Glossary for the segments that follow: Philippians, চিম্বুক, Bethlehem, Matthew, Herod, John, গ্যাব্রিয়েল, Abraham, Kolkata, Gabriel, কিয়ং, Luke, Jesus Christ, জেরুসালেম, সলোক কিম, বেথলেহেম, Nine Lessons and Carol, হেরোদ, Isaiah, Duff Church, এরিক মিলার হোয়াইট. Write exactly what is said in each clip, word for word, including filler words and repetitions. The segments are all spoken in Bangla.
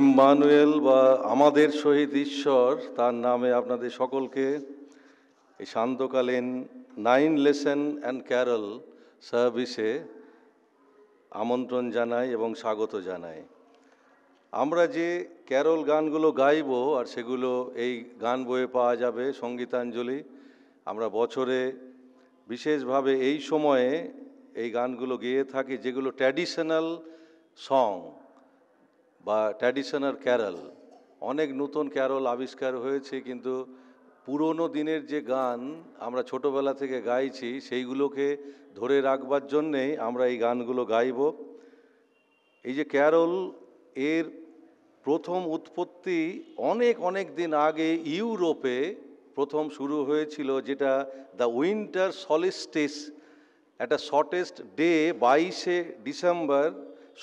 ইম্মানুয়েল বা আমাদের শহীদ ঈশ্বর, তার নামে আপনাদের সকলকে এই শান্তকালীন নাইন লেসন অ্যান্ড ক্যারল সার্ভিসে আমন্ত্রণ জানাই এবং স্বাগত জানাই। আমরা যে ক্যারল গানগুলো গাইব আর সেগুলো এই গান বইয়ে পাওয়া যাবে, সঙ্গীতাঞ্জলি। আমরা বছরে বিশেষভাবে এই সময়ে এই গানগুলো গেয়ে থাকি, যেগুলো ট্র্যাডিশনাল সং বা ট্র্যাডিশনাল ক্যারল। অনেক নতুন ক্যারল আবিষ্কার হয়েছে, কিন্তু পুরনো দিনের যে গান আমরা ছোটোবেলা থেকে গাইছি সেইগুলোকে ধরে রাখবার জন্যেই আমরা এই গানগুলো গাইব। এই যে ক্যারল, এর প্রথম উৎপত্তি অনেক অনেক দিন আগে ইউরোপে প্রথম শুরু হয়েছিল, যেটা দ্য উইন্টার সলিস্টিস, একটা শর্টেস্ট ডে, বাইশে ডিসেম্বর,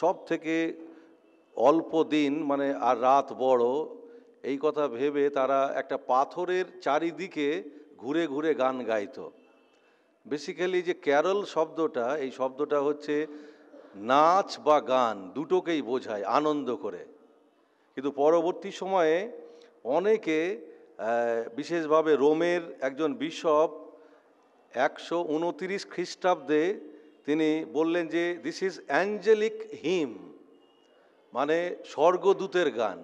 সব থেকে অল্প দিন, মানে আর রাত বড়, এই কথা ভেবে তারা একটা পাথরের চারিদিকে ঘুরে ঘুরে গান গাইত। বেসিক্যালি যে ক্যারল শব্দটা, এই শব্দটা হচ্ছে নাচ বা গান, দুটোকেই বোঝায় আনন্দ করে। কিন্তু পরবর্তী সময়ে অনেকে, বিশেষভাবে রোমের একজন বিশপ একশো উনতিরিশ খ্রিস্টাব্দে তিনি বললেন যে দিস ইজ অ্যাঞ্জেলিক হিম, মানে স্বর্গদূতের গান।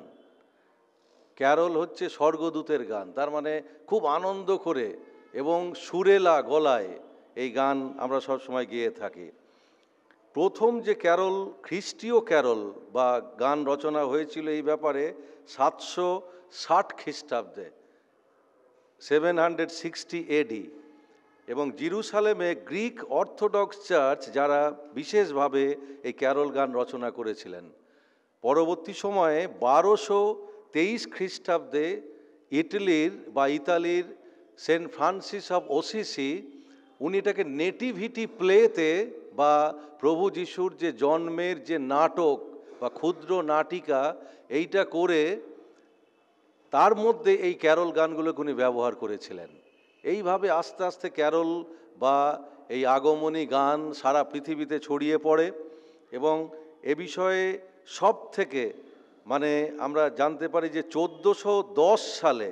ক্যারল হচ্ছে স্বর্গদূতের গান, তার মানে খুব আনন্দ করে এবং সুরেলা গলায় এই গান আমরা সবসময় গেয়ে থাকি। প্রথম যে ক্যারল, খ্রিস্টীয় ক্যারল বা গান রচনা হয়েছিল এই ব্যাপারে সাতশো ষাট খ্রিস্টাব্দে, সেভেন হান্ড্রেড সিক্সটি এডি, এবং জেরুসালেমে গ্রিক অর্থোডক্স চার্চ যারা বিশেষভাবে এই ক্যারল গান রচনা করেছিলেন। পরবর্তী সময়ে বারোশো তেইশ খ্রিস্টাব্দে ইটালির বা ইতালির সেন্ট ফ্রান্সিস অফ ওসিসি, উনি এটাকে নেটিভিটি প্লেতে বা প্রভু যিশুর যে জন্মের যে নাটক বা ক্ষুদ্র নাটিকা, এইটা করে তার মধ্যে এই ক্যারল গানগুলোকে উনি ব্যবহার করেছিলেন। এইভাবে আস্তে আস্তে ক্যারল বা এই আগমনী গান সারা পৃথিবীতে ছড়িয়ে পড়ে, এবং এ বিষয়ে সব থেকে মানে আমরা জানতে পারি যে চোদ্দোশো দশ সালে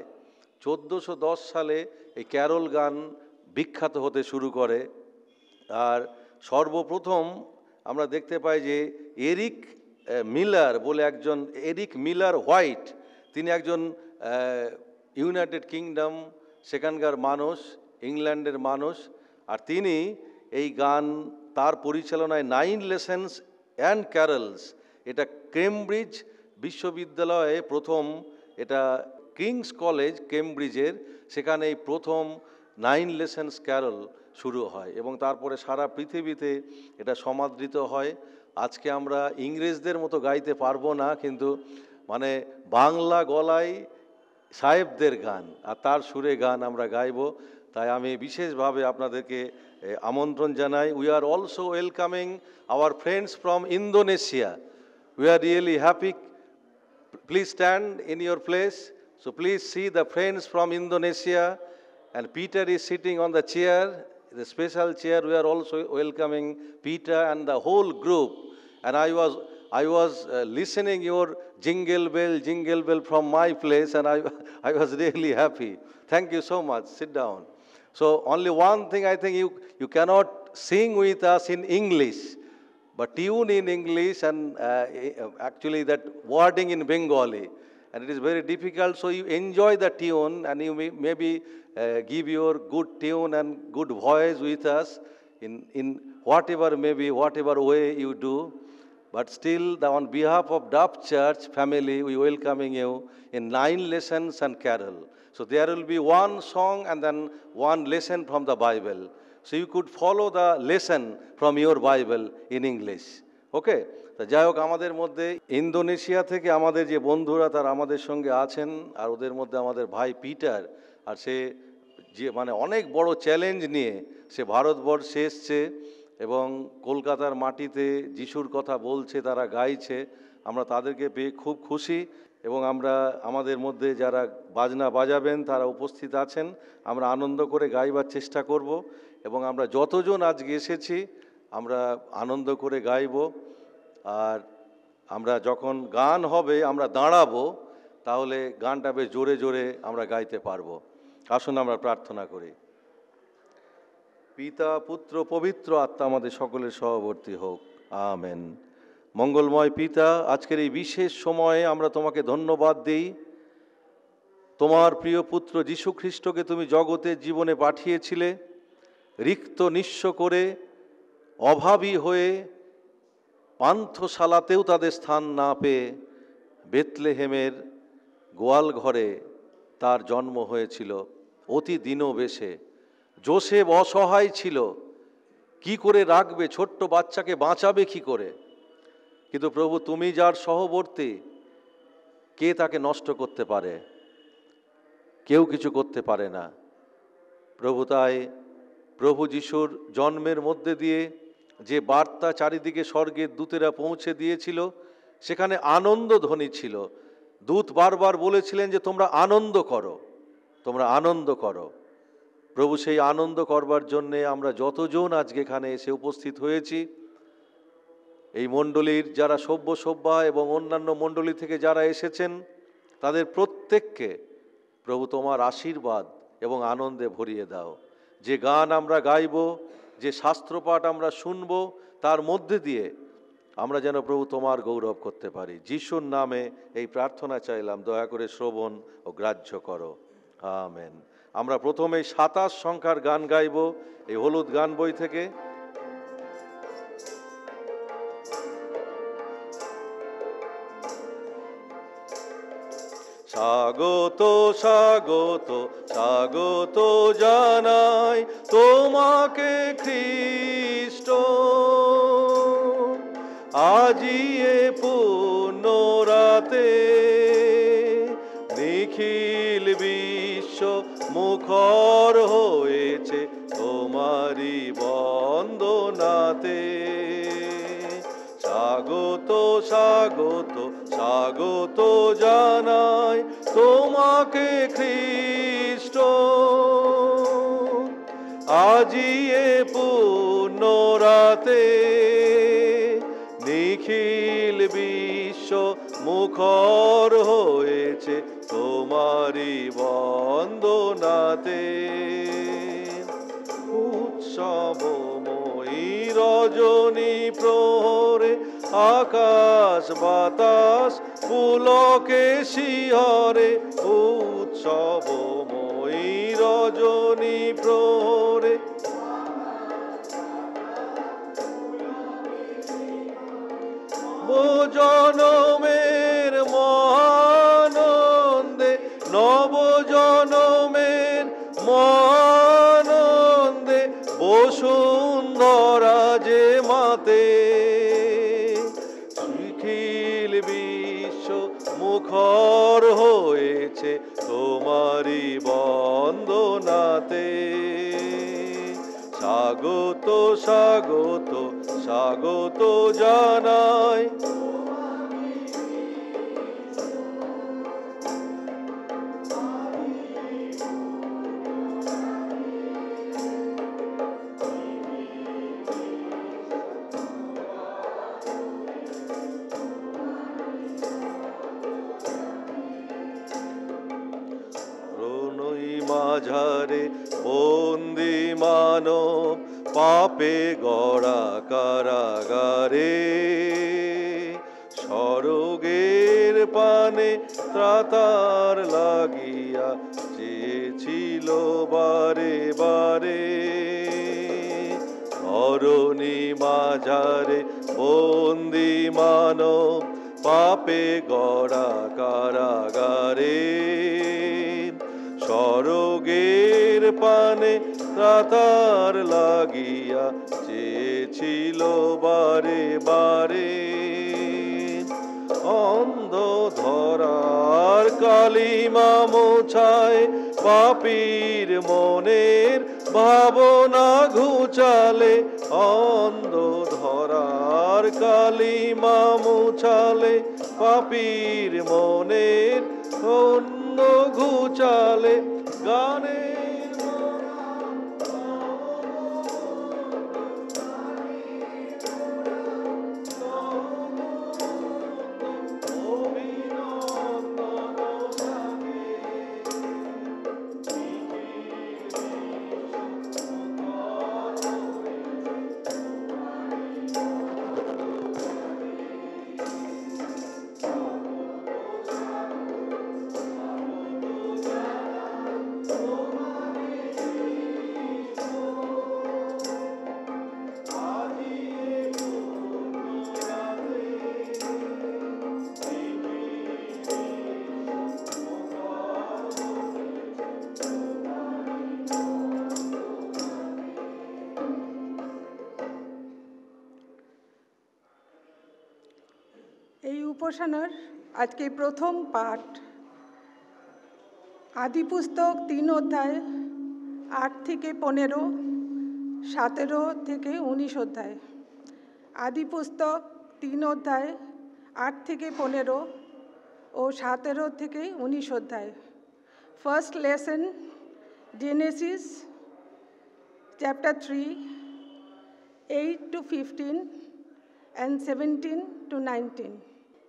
চোদ্দোশো দশ সালে এই ক্যারল গান বিখ্যাত হতে শুরু করে। আর সর্বপ্রথম আমরা দেখতে পাই যে এরিক মিলার বলে একজন, এরিক মিলার হোয়াইট, তিনি একজন ইউনাইটেড কিংডম, সেখানকার মানুষ, ইংল্যান্ডের মানুষ, আর তিনি এই গান, তার পরিচালনায় নাইন লেসেন্স অ্যান্ড ক্যারলস, এটা কেমব্রিজ বিশ্ববিদ্যালয়ে প্রথম, এটা কিংস কলেজ কেমব্রিজের, সেখানেই প্রথম নাইন লেসেন্স ক্যারল শুরু হয় এবং তারপরে সারা পৃথিবীতে এটা সমাদৃত হয়। আজকে আমরা ইংরেজদের মতো গাইতে পারবো না, কিন্তু মানে বাংলা গলায় সাহেবদের গান আর তার সুরে গান আমরা গাইব। তাই আমি বিশেষভাবে আপনাদেরকে আমন্ত্রণ জানাই। We are also welcoming our friends from Indonesia. We are really happy. Please stand in your place. So please see the friends from Indonesia. And Peter is sitting on the chair, the special chair. We are also welcoming Peter and the whole group. And I was, I was uh, listening your jingle bell, jingle bell from my place, and I, I was really happy. Thank you so much. Sit down. So only one thing I think you, you cannot sing with us in English. But tune in English and uh, actually that wording in Bengali. And it is very difficult, so you enjoy the tune and you may, maybe uh, give your good tune and good voice with us in, in whatever maybe, whatever way you do. But still, the, on behalf of Duff Church family, we welcoming you in Nine Lessons and Carol. So there will be one song and then one lesson from the Bible. So you could follow the lesson from your Bible in English. Okay? তো যাই হোক, আমাদের মধ্যে ইন্দোনেশিয়া থেকে আমাদের যে বন্ধুরা তারা আমাদের সঙ্গে আছেন, আর ওদের মধ্যে আমাদের ভাই পিটার, আর সে যে মানে অনেক বড় চ্যালেঞ্জ নিয়ে সে ভারতবর্ষে এসছে এবং কলকাতার মাটিতে যিশুর কথা বলছে, তারা গাইছে। আমরা তাদেরকে পেয়ে খুব খুশি, এবং আমরা আমাদের মধ্যে যারা বাজনা বাজাবেন তারা উপস্থিত আছেন, আমরা আনন্দ করে গাইবার চেষ্টা করব। এবং আমরা যতজন আজকে এসেছি আমরা আনন্দ করে গাইব। আর আমরা যখন গান হবে আমরা দাঁড়াবো, তাহলে গানটা বেশ জোরে জোরে আমরা গাইতে পারবো। আসুন আমরা প্রার্থনা করি। পিতা, পুত্র, পবিত্র আত্মা আমাদের সকলের সহবর্তী হোক, আমেন। মঙ্গলময় পিতা, আজকের এই বিশেষ সময়ে আমরা তোমাকে ধন্যবাদ দিই। তোমার প্রিয় পুত্র যীশু খ্রিস্টকে তুমি জগতের জীবনে পাঠিয়েছিলে, রিক্ত নিঃস্ব করে, অভাবী হয়ে, পান্থশালাতেও তাদের স্থান না পেয়ে বেতলেহেমের গোয়াল ঘরে তার জন্ম হয়েছিল। অতি দীনবেশে যোসেফ অসহায় ছিল, কি করে রাখবে, ছোট্ট বাচ্চাকে বাঁচাবে কি করে। কিন্তু প্রভু, তুমি যার সহবর্তী, কে তাকে নষ্ট করতে পারে? কেউ কিছু করতে পারে না প্রভু। তাই প্রভু যিশুর জন্মের মধ্যে দিয়ে যে বার্তা চারিদিকে স্বর্গের দূতেরা পৌঁছে দিয়েছিল, সেখানে আনন্দ ধ্বনি ছিল। দূত বারবার বলেছিলেন যে তোমরা আনন্দ করো, তোমরা আনন্দ করো। প্রভু, সেই আনন্দ করবার জন্যে আমরা যতজন আজকে এখানে এসে উপস্থিত হয়েছি, এই মণ্ডলীর যারা সভ্য সভ্যা এবং অন্যান্য মণ্ডলী থেকে যারা এসেছেন, তাদের প্রত্যেককে প্রভু তোমার আশীর্বাদ এবং আনন্দে ভরিয়ে দাও। যে গান আমরা গাইব, যে শাস্ত্রপাঠ আমরা শুনব, তার মধ্যে দিয়ে আমরা যেন প্রভু তোমার গৌরব করতে পারি। যিশুর নামে এই প্রার্থনা চাইলাম, দয়া করে শ্রবণ ও গ্রাহ্য করো, আমেন। আমরা প্রথমে সাতাশ সংখ্যার গান গাইব, এই হলুদ গান বই থেকে। স্বাগত স্বাগত স্বাগত জানাই তোমাকে খ্রিস্ট, আজি এ পূর্ণ রাতে, নিখিল বিশ্ব মুখর হয়েছে তোমারি বন্দনাতে। স্বাগত স্বাগত স্বাগত জানাই তোমাকে খ্রিস্ট, আজি এ পূর্ণ রাতে, নিখিল বিশ্ব মুখর হয়েছে তোমারি বন্দনাতে। উৎসবময়ী রজনী প্রহরে আকাশ বাতাস পুলকে শিহরে, উৎসবময়ী রজনী প্রহরে জনমের মহানন্দে, নবজনমের মহানন্দে, বসুন্ধরা যে মাতে, নিখিল বিশ্ব মুখর হয়েছে তোমারি বন্দনাতে। স্বাগত স্বাগত স্বাগত জানাই, মাঝারে বন্দী মানব পাপে গড়া কারাগারে, স্বর্গের পানে ত্রাতার লাগিয়া চেয়েছিল বারে বারে। ধরণী মাঝারে বন্দী মানব পাপে গড়া কারাগারে, স্বর্গের পানে তাতার লাগিয়া চেয়েছিল বারে বারে। অন্ধ ধরার কালিমা মোছায়, পাপীর মনের ভাবনা ঘুচালে, অন্ধ ধরার কালিমা মোছালে, পাপীর মনের ঘুচালে। গানে এই উপাসনার আজকে প্রথম পাঠ আদিপুস্তক তিন অধ্যায় আট থেকে পনেরো, সতেরো থেকে উনিশ অধ্যায়। আদিপুস্তক তিন অধ্যায় আট থেকে পনেরো ও সতেরো থেকে উনিশ অধ্যায়। First lesson Genesis chapter three eight to fifteen and seventeen to nineteen.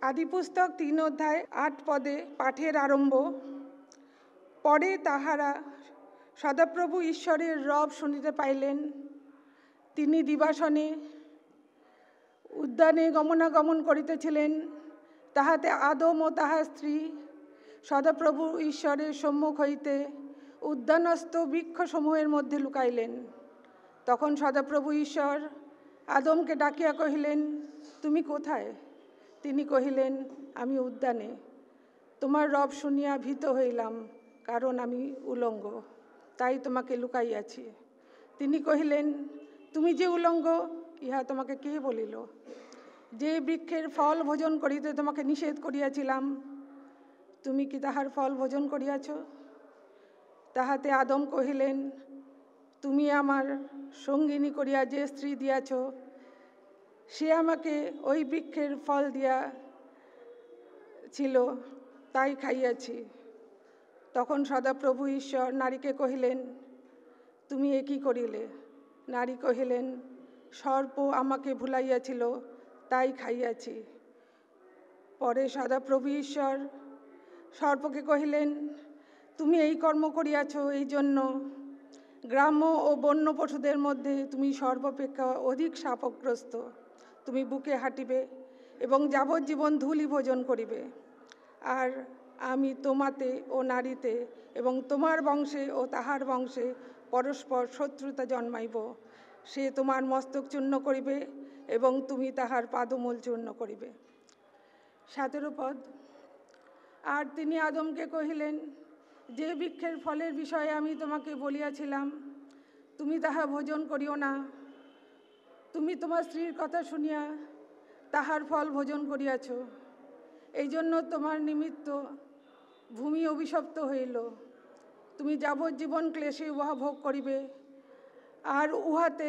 আদিপুস্তক তিন অধ্যায় আট পদে পাঠের আরম্ভ। পরে তাহারা সদাপ্রভু ঈশ্বরের রব শুনিতে পাইলেন, তিনি দিবাসনে উদ্যানে গমনাগমন করিতেছিলেন। তাহাতে আদম ও তাহার স্ত্রী সদাপ্রভু ঈশ্বরের সম্মুখ হইতে উদ্যানস্থ বৃক্ষসমূহের মধ্যে লুকাইলেন। তখন সদাপ্রভু ঈশ্বর আদমকে ডাকিয়া কহিলেন, তুমি কোথায়? তিনি কহিলেন, আমি উদ্যানে তোমার রব শুনিয়া ভীত হইলাম, কারণ আমি উলঙ্গ, তাই তোমাকে লুকাইয়াছি। তিনি কহিলেন, তুমি যে উলঙ্গ ইহা তোমাকে কে বলিল? যে বৃক্ষের ফল ভোজন করিতে তোমাকে নিষেধ করিয়াছিলাম, তুমি কি তাহার ফল ভোজন করিয়াছ? তাহাতে আদম কহিলেন, তুমি আমার সঙ্গিনী করিয়া যে স্ত্রী দিয়াছ, সে আমাকে ওই বৃক্ষের ফল দিয়া ছিল, তাই খাইয়াছি। তখন সদাপ্রভু ঈশ্বর নারীকে কহিলেন, তুমি এ কী করিলে? নারী কহিলেন, সর্প আমাকে ভুলাইয়াছিল, তাই খাইয়াছি। পরে সদাপ্রভু ঈশ্বর সর্পকে কহিলেন, তুমি এই কর্ম করিয়াছ, এই জন্য গ্রাম্য ও বন্য পশুদের মধ্যে তুমি সর্বাপেক্ষা অধিক শাপগ্রস্ত। তুমি বুকে হাঁটিবে এবং যাবজ্জীবন ধূলি ভোজন করিবে। আর আমি তোমাতে ও নারীতে এবং তোমার বংশে ও তাহার বংশে পরস্পর শত্রুতা জন্মাইব। সে তোমার মস্তক চূর্ণ করিবে এবং তুমি তাহার পাদমূল চূর্ণ করিবে। সতেরো পদ। আর তিনি আদমকে কহিলেন, যে বৃক্ষের ফলের বিষয়ে আমি তোমাকে বলিয়াছিলাম, তুমি তাহা ভোজন করিও না। তুমি তোমার স্ত্রীর কথা শুনিয়া তাহার ফল ভোজন করিয়াছ, এই জন্য তোমার নিমিত্ত ভূমি অভিশপ্ত হইল। তুমি যাবজ্জীবন ক্লেশে উহা ভোগ করিবে, আর উহাতে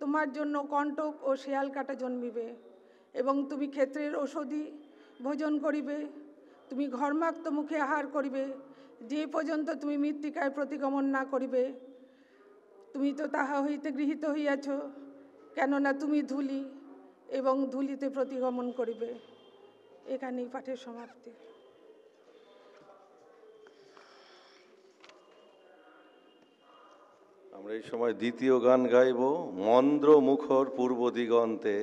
তোমার জন্য কণ্টক ও শেয়াল কাটা জন্মিবে। এবং তুমি ক্ষেত্রের ঔষধি ভোজন করিবে, তুমি ঘর্মাক্ত মুখে আহার করিবে, যে পর্যন্ত তুমি মৃত্তিকায় প্রতিগমন না করিবে। তুমি তো তাহা হইতে গৃহীত হইয়াছ, কেননা তুমি ধূলি এবং ধূলিতে প্রতিগমন করিবে। এখানেই পাঠের সমাপ্তি। আমরা এই সময় দ্বিতীয় গান গাইব, মন্দ্র মুখর পূর্ব দিগন্তে।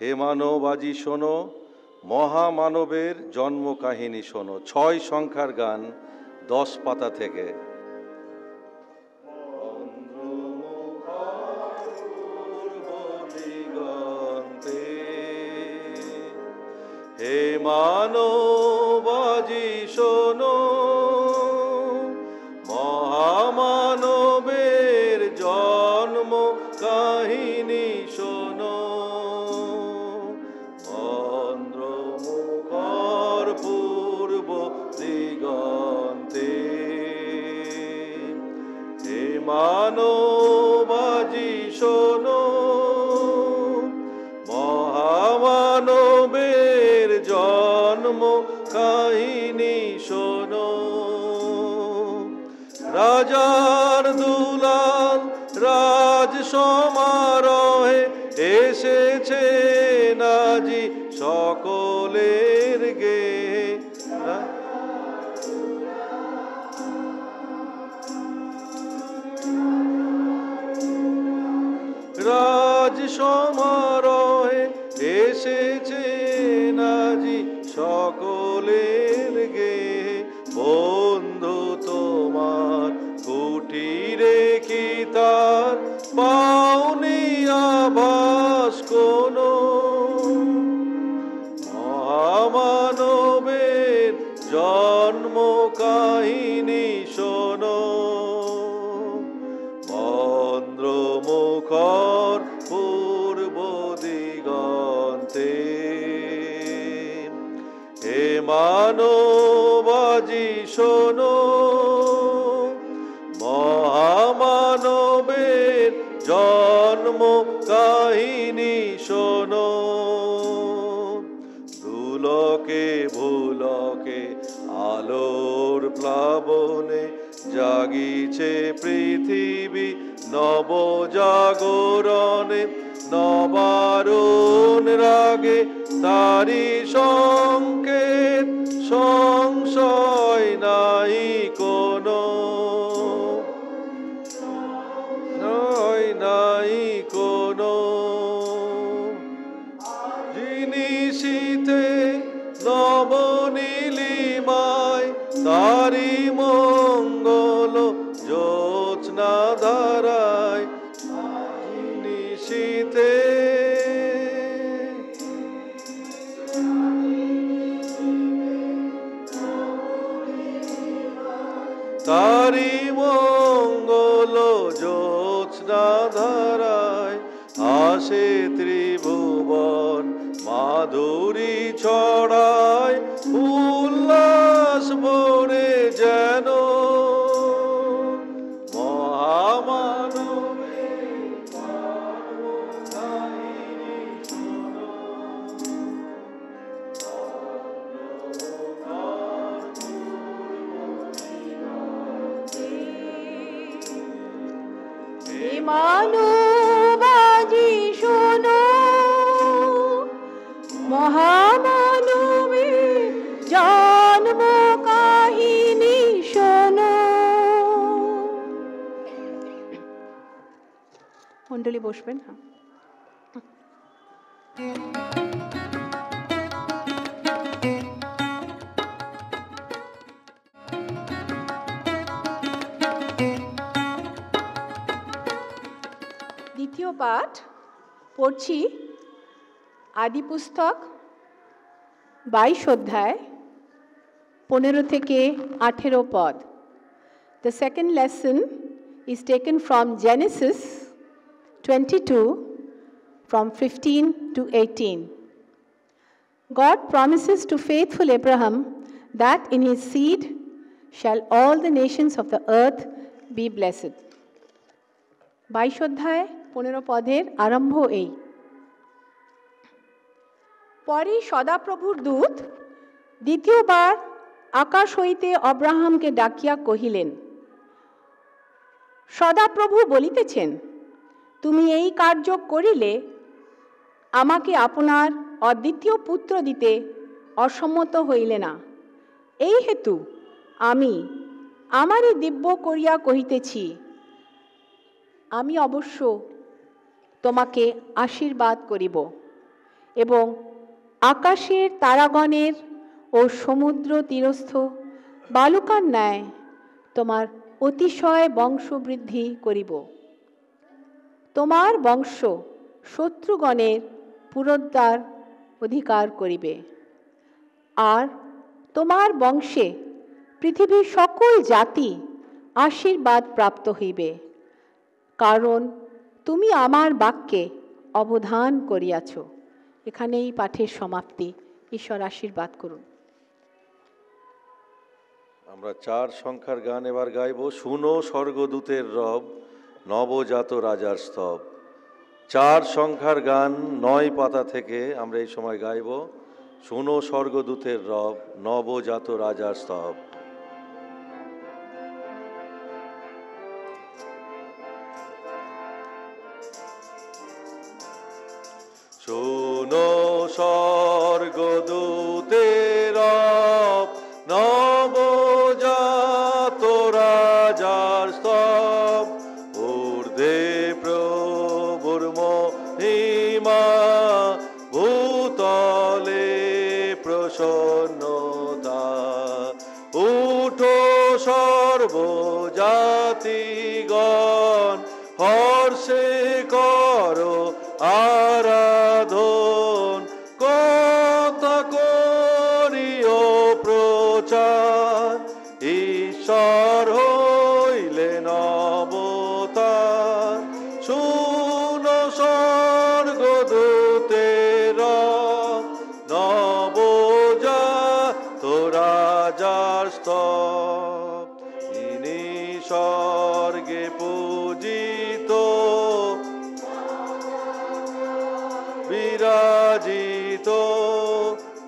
হে মানবাজি শোনো, মহামানবের জন্ম কাহিনী শোনো। ছয় সংখ্যার গান, দশ পাতা থেকে। হে মানবাজি শোনো, মহামানবের জন্ম কাহিনী শোনো। মন্দ্র মুখর পূর্ব দিগন্তে, হে মানবাজি শোনো, মহামানবের জন্ম কাহিনী শোনো। রাজার দুলাল রাজ সমারোহে এসেছে নাজি সকলের গে। রাজ সমারোহে এসেছে নাজি সকলের গে। বন্ধু তোমার কুটিরে কি তার পাওনি আভাস কোনো? মহামানবের জন্ম কাহিনী শোনো। মন্দ্র মুখর পূর্ব দিগন্তে, মানবাজি শোনো, মহামানবের জন্ম কাহিনী শোনো। দুলকে ভুলকে আলোর প্লাবনে জাগিছে পৃথিবী নবজাগরণে, নবারুণ রাগে তারি সংকেত সংশয় নাই কোনো, নাই কোনো। যিনি শীতে নবনীলিমায় তারি মঙ্গল জ্যোৎস্না ধারায়, যিনি শীতে তারি মঙ্গল জ্যোৎস্না ধারায়, হাসে ত্রিভুবন মাধুরী ছড়ায়, উল্লাস ভরে যেন মন্ডলী বসবেন। হ্যাঁ, দ্বিতীয় পাঠ পড়ছি আদিপুস্তক বাইশ অধ্যায় পনেরো থেকে আঠেরো পদ। The second lesson is taken from Genesis twenty-two, from fifteen to eighteen. God promises to faithful Abraham that in his seed shall all the nations of the earth be blessed. বাইশ অধ্যায় পনেরো পদের আরম্ভ এই। পরে সদাপ্রভুর দূত দ্বিতীয়বার আকাশ হইতে আব্রাহামকে ডাকিয়া কহিলেন, সদাপ্রভু বলিতেছেন, তুমি এই কার্য করিলে আমাকে আপনার অদ্বিতীয় পুত্র দিতে অসম্মত হইলে না। এই হেতু আমি আমারই দিব্য করিয়া কহিতেছি, আমি অবশ্য তোমাকে আশীর্বাদ করিব এবং আকাশের তারাগণের ও সমুদ্র তীরস্থ বালুকার ন্যায় তোমার অতিশয় বংশবৃদ্ধি করিব। তোমার বংশ শত্রুগণের পুরোদ্ধার অধিকার করিবে, আর তোমার বংশে পৃথিবীর সকল জাতি আশীর্বাদ প্রাপ্ত হইবে, কারণ তুমি আমার বাক্যে অবধান করিয়াছ। এখানেই পাঠের সমাপ্তি। ঈশ্বর আশীর্বাদ করুন। আমরা চার সংখ্যার গান এবার গাইব। শুনো স্বর্গদূতের রব, নবজাত রাজার স্তব। চার সংখ্যার গান নয় পাতা থেকে আমরা এই সময় গাইব। শোনো স্বর্গদূতের রব, নবজাত রাজার স্তব। শোনো স্বর্গদূতের রব, নবজাত রাজার স্তব। সন্নতা উঠো সর্বজাতিগণ, হর্ষে করো আরাধন, কথা কর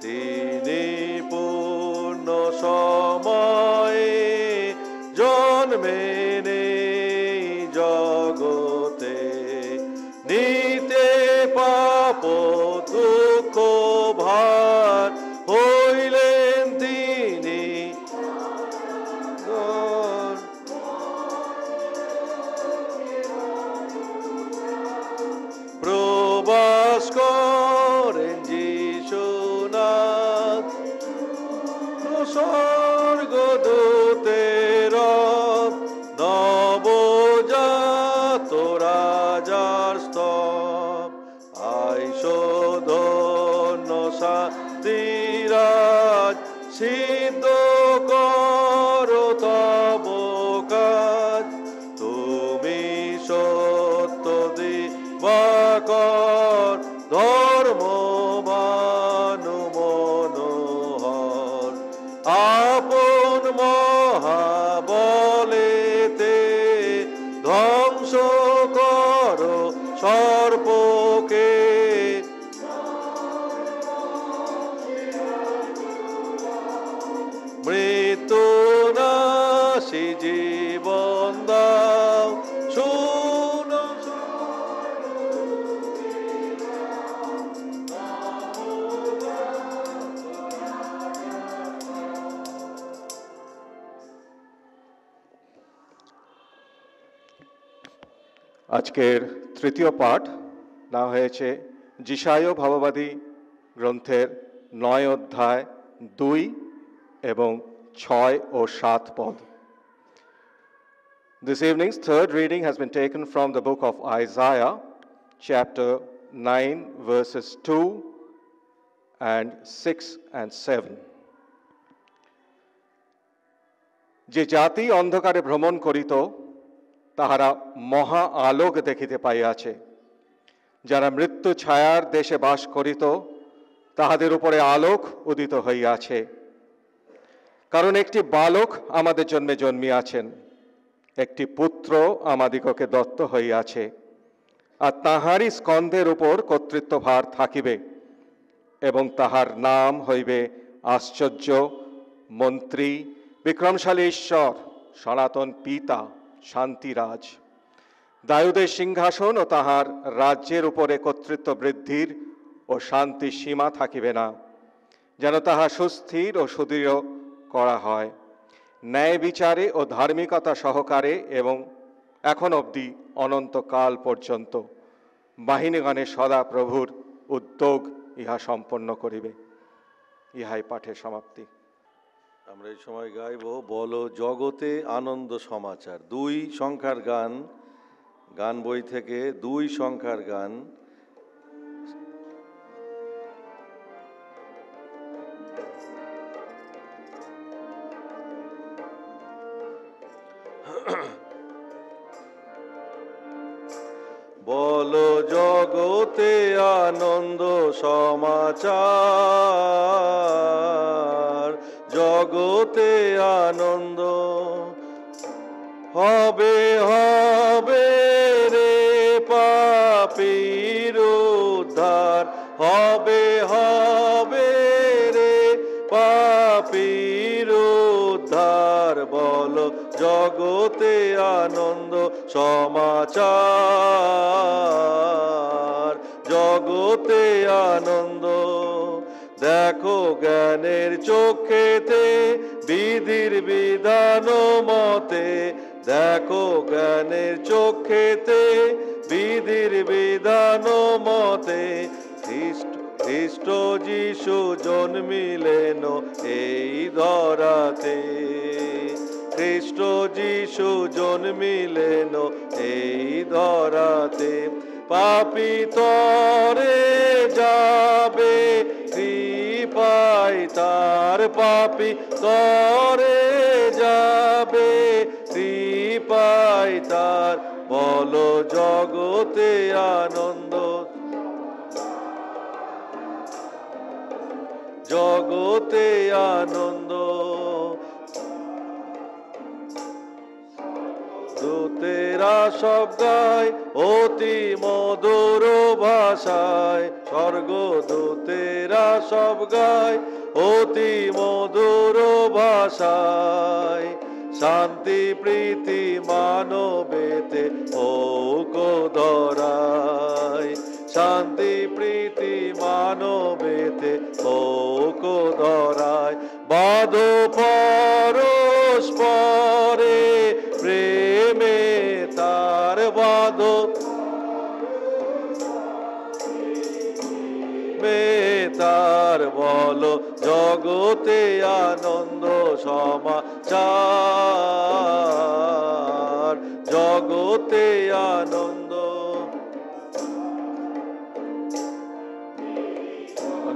তিনি পূর্ণ সময়ে জন্মেন এই জগতে, নিতে পাপ দুঃখ ভার হইলেন তিনি। প্রবাস করেন যিশুনাথ স্বর্গদূতের নবজাত রাজার স্তব। আইসো ধন্য শান্তিরাজ, সিদ্ধ কর তব কাজ। তুমি সত্য দিবাকর, ধর্ম বানু মনোহর। আপন মহাবলেতে ধ্বংস কর সর্পকে। মৃত্যু নাশী জীবন দাও, শুন আজকের তৃতীয় পাঠ না হয়েছে যিশায় ভাববাদী গ্রন্থের নয় অধ্যায় দুই এবং ছয় ও সাত পদ। This evening's third reading has been taken from the book of Isaiah, chapter nine, verses two and six and seven. যে জাতি অন্ধকারে ভ্রমণ করিত তাহারা মহা আলোক দেখিতে পাইয়াছে। যারা মৃত্যু ছায়ার দেশে বাস করিত তাহাদের উপরে আলোক উদিত হইয়াছে। কারণ একটি বালক আমাদের জন্মে জন্মিয়াছেন, একটি পুত্র আমাদিগকে দত্ত হইয়াছে, আর তাহারই স্কন্ধের উপর কর্তৃত্বভার থাকিবে। এবং তাহার নাম হইবে আশ্চর্য, মন্ত্রী, বিক্রমশালী ঈশ্বর, সনাতন পিতা, শান্তিরাজ। দায়ুদের সিংহাসন ও তাহার রাজ্যের উপরে কর্তৃত্ব বৃদ্ধির ও শান্তির সীমা থাকিবে না, যেন তাহা সুস্থির ও সুদৃঢ় করা হয়। ন্যায় বিচারে ও ধার্মিকতা সহকারে এবং এখন অবধি অনন্তকাল পর্যন্ত বাহিনীগণে সদা প্রভুর উদ্যোগ ইহা সম্পন্ন করিবে। ইহাই পাঠের সমাপ্তি। আমরা এই সময় গাইব বলো জগতে আনন্দ সমাচার, দুই সংখ্যার গান, গান বই থেকে দুই সংখ্যার গান। বলো জগতে আনন্দ সমাচার, জগতে আনন্দ হবে হবে রে, পাপীর উদ্ধার হবে হবে রে, পাপীর উদ্ধার। বলো জগতে আনন্দ সমাচার, জগতে আনন্দ। দেখো জ্ঞানের চোখেতে বিধির বিধান মতে, দেখো জ্ঞানের চোখেতে বিধির বিধান মতে। খ্রিস্ট যিশু জন্মিলেন এই ধরাতে, খ্রিস্ট যিশু জন্মিলেন এই ধরাতে। পাপী তরে যাবে কৃপায় তার, পাপী তরে যাবে কৃপায় তার। বলো জগতে আনন্দ, জগতে আনন্দ। দূতেরা সব গায় অতি মধুর ভাষায়, স্বর্গ দূতেরা সব গায় অতি মধুর ভাষায়, শান্তি প্রীতি মানবেতে হোক ধরায়, শান্তি প্রীতি মানবেতে হোক ধরায়, বাঁধ পরস্পরে প্রেমে তার বাঁধ তার বলো জগতে আনন্দ সমাচার, জগতে আনন্দ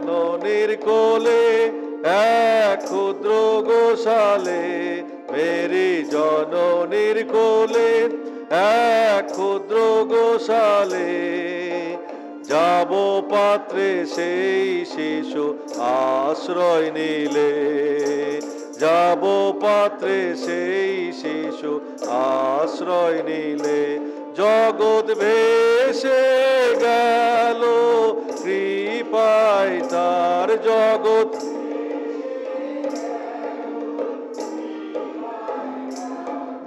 ননির কোলে এক ক্ষুদ্র গোশালে, মেরি জননীর কোলে এক ক্ষুদ্র গোশালে, যাব পাত্রে সেই শিশু আশ্রয় নিলে, যাব পাত্রে সেই শিশু আশ্রয় নিলে, জগৎ ভেসে গেল কৃপায় তার, জগৎ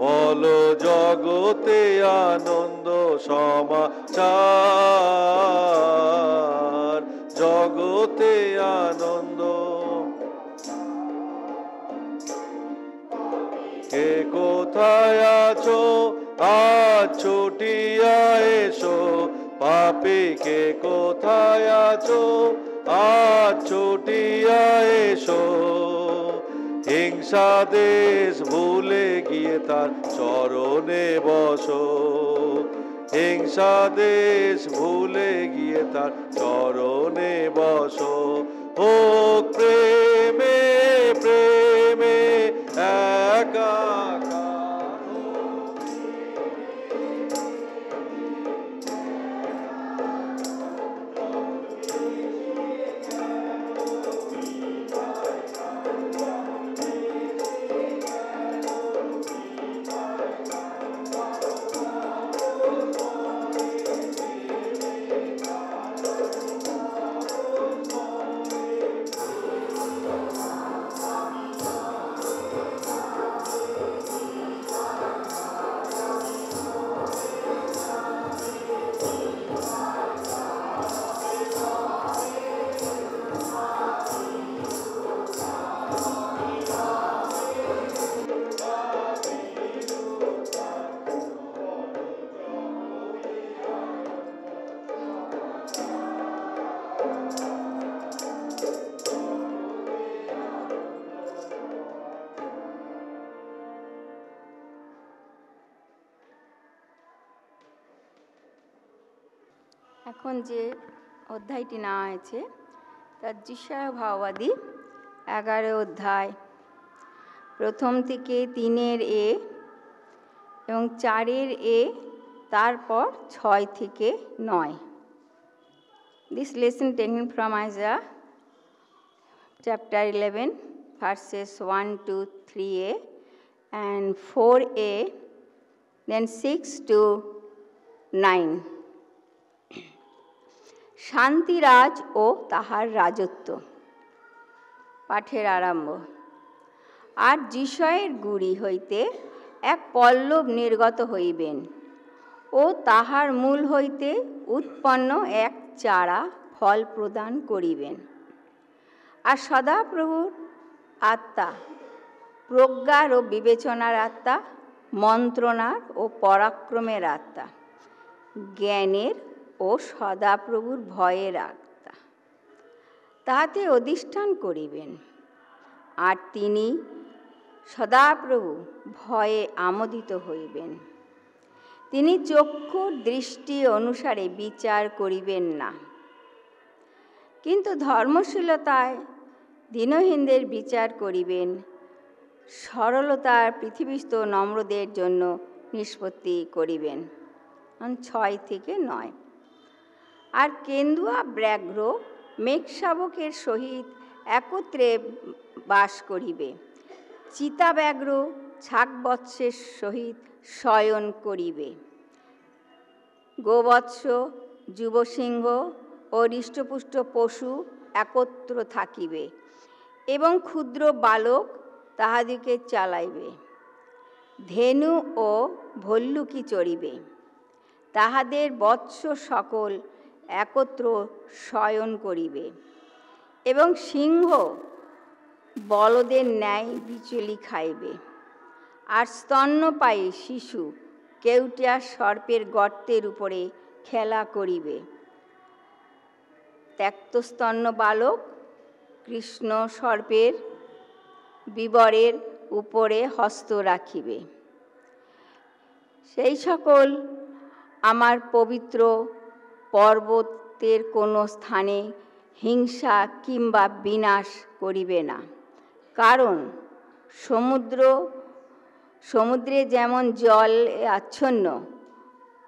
বলো জগতে আনন্দ সমাচার, জগতে আনন্দ, কে কোথায় আছো আজ ছুটিয়া এসো, পাপী কে কোথায় আছো আজ ছুটিয়া এসো, হিংসা দেশ ভুলে গিয়ে তার চরণে বসো, হিংসা দেশ ভুলে গিয়ে তার চরণে বসো, হোক প্রেমে প্রেমে একাকার, যে অধ্যায়টি নেওয়া হয়েছে তার যিশায় ভাববাদী এগারো অধ্যায় প্রথম থেকে তিনের এ এবং চারের এ, তারপর ছয় থেকে নয়। This lesson taken from Isaiah chapter eleven verses one two three a and four a then six to nine. শান্তিরাজ ও তাহার রাজত্ব। পাঠের আরম্ভ। আর যিশয়ের গুড়ি হইতে এক পল্লব নির্গত হইবেন ও তাহার মূল হইতে উৎপন্ন এক চারা ফল প্রদান করিবেন, আর সদাপ্রভুর আত্মা, প্রজ্ঞার ও বিবেচনার আত্মা, মন্ত্রণার ও পরাক্রমের আত্মা, জ্ঞানের ও সদাপ্রভুর ভয়ের আত্মা তাহাতে অধিষ্ঠান করিবেন। আর তিনি সদাপ্রভু ভয়ে আমোদিত হইবেন। তিনি চক্ষুর দৃষ্টি অনুসারে বিচার করিবেন না, কিন্তু ধর্মশীলতায় দীনহীনদের বিচার করিবেন, সরলতার পৃথিবীস্থ নম্রদের জন্য নিষ্পত্তি করিবেন। ছয় থেকে নয়। আর কেন্দুয়া ব্যাঘ্র মেঘশাবকের সহিত একত্রে বাস করিবে, চিতা ব্যাঘ্র ছাগবৎসের সহিত শয়ন করিবে, গোবৎস, যুবসিংহ ও হৃষ্টপুষ্ট পশু একত্র থাকিবে এবং ক্ষুদ্র বালক তাহাদিকে চালাইবে, ধেনু ও ভল্লুকি চড়িবে, তাহাদের বৎস সকল একত্র শয়ন করিবে এবং সিংহ বলদের ন্যায় বিচলি খাইবে। আর স্তন্যপায়ী শিশু কেউটিয়া সর্পের গর্তের উপরে খেলা করিবে, ত্যক্তস্তন্য বালক কৃষ্ণ সর্পের বিবরের উপরে হস্ত রাখিবে। সেই সকল আমার পবিত্র পর্বতের কোনো স্থানে হিংসা কিংবা বিনাশ করিবে না, কারণ সমুদ্র সমুদ্রে যেমন জল আচ্ছন্ন,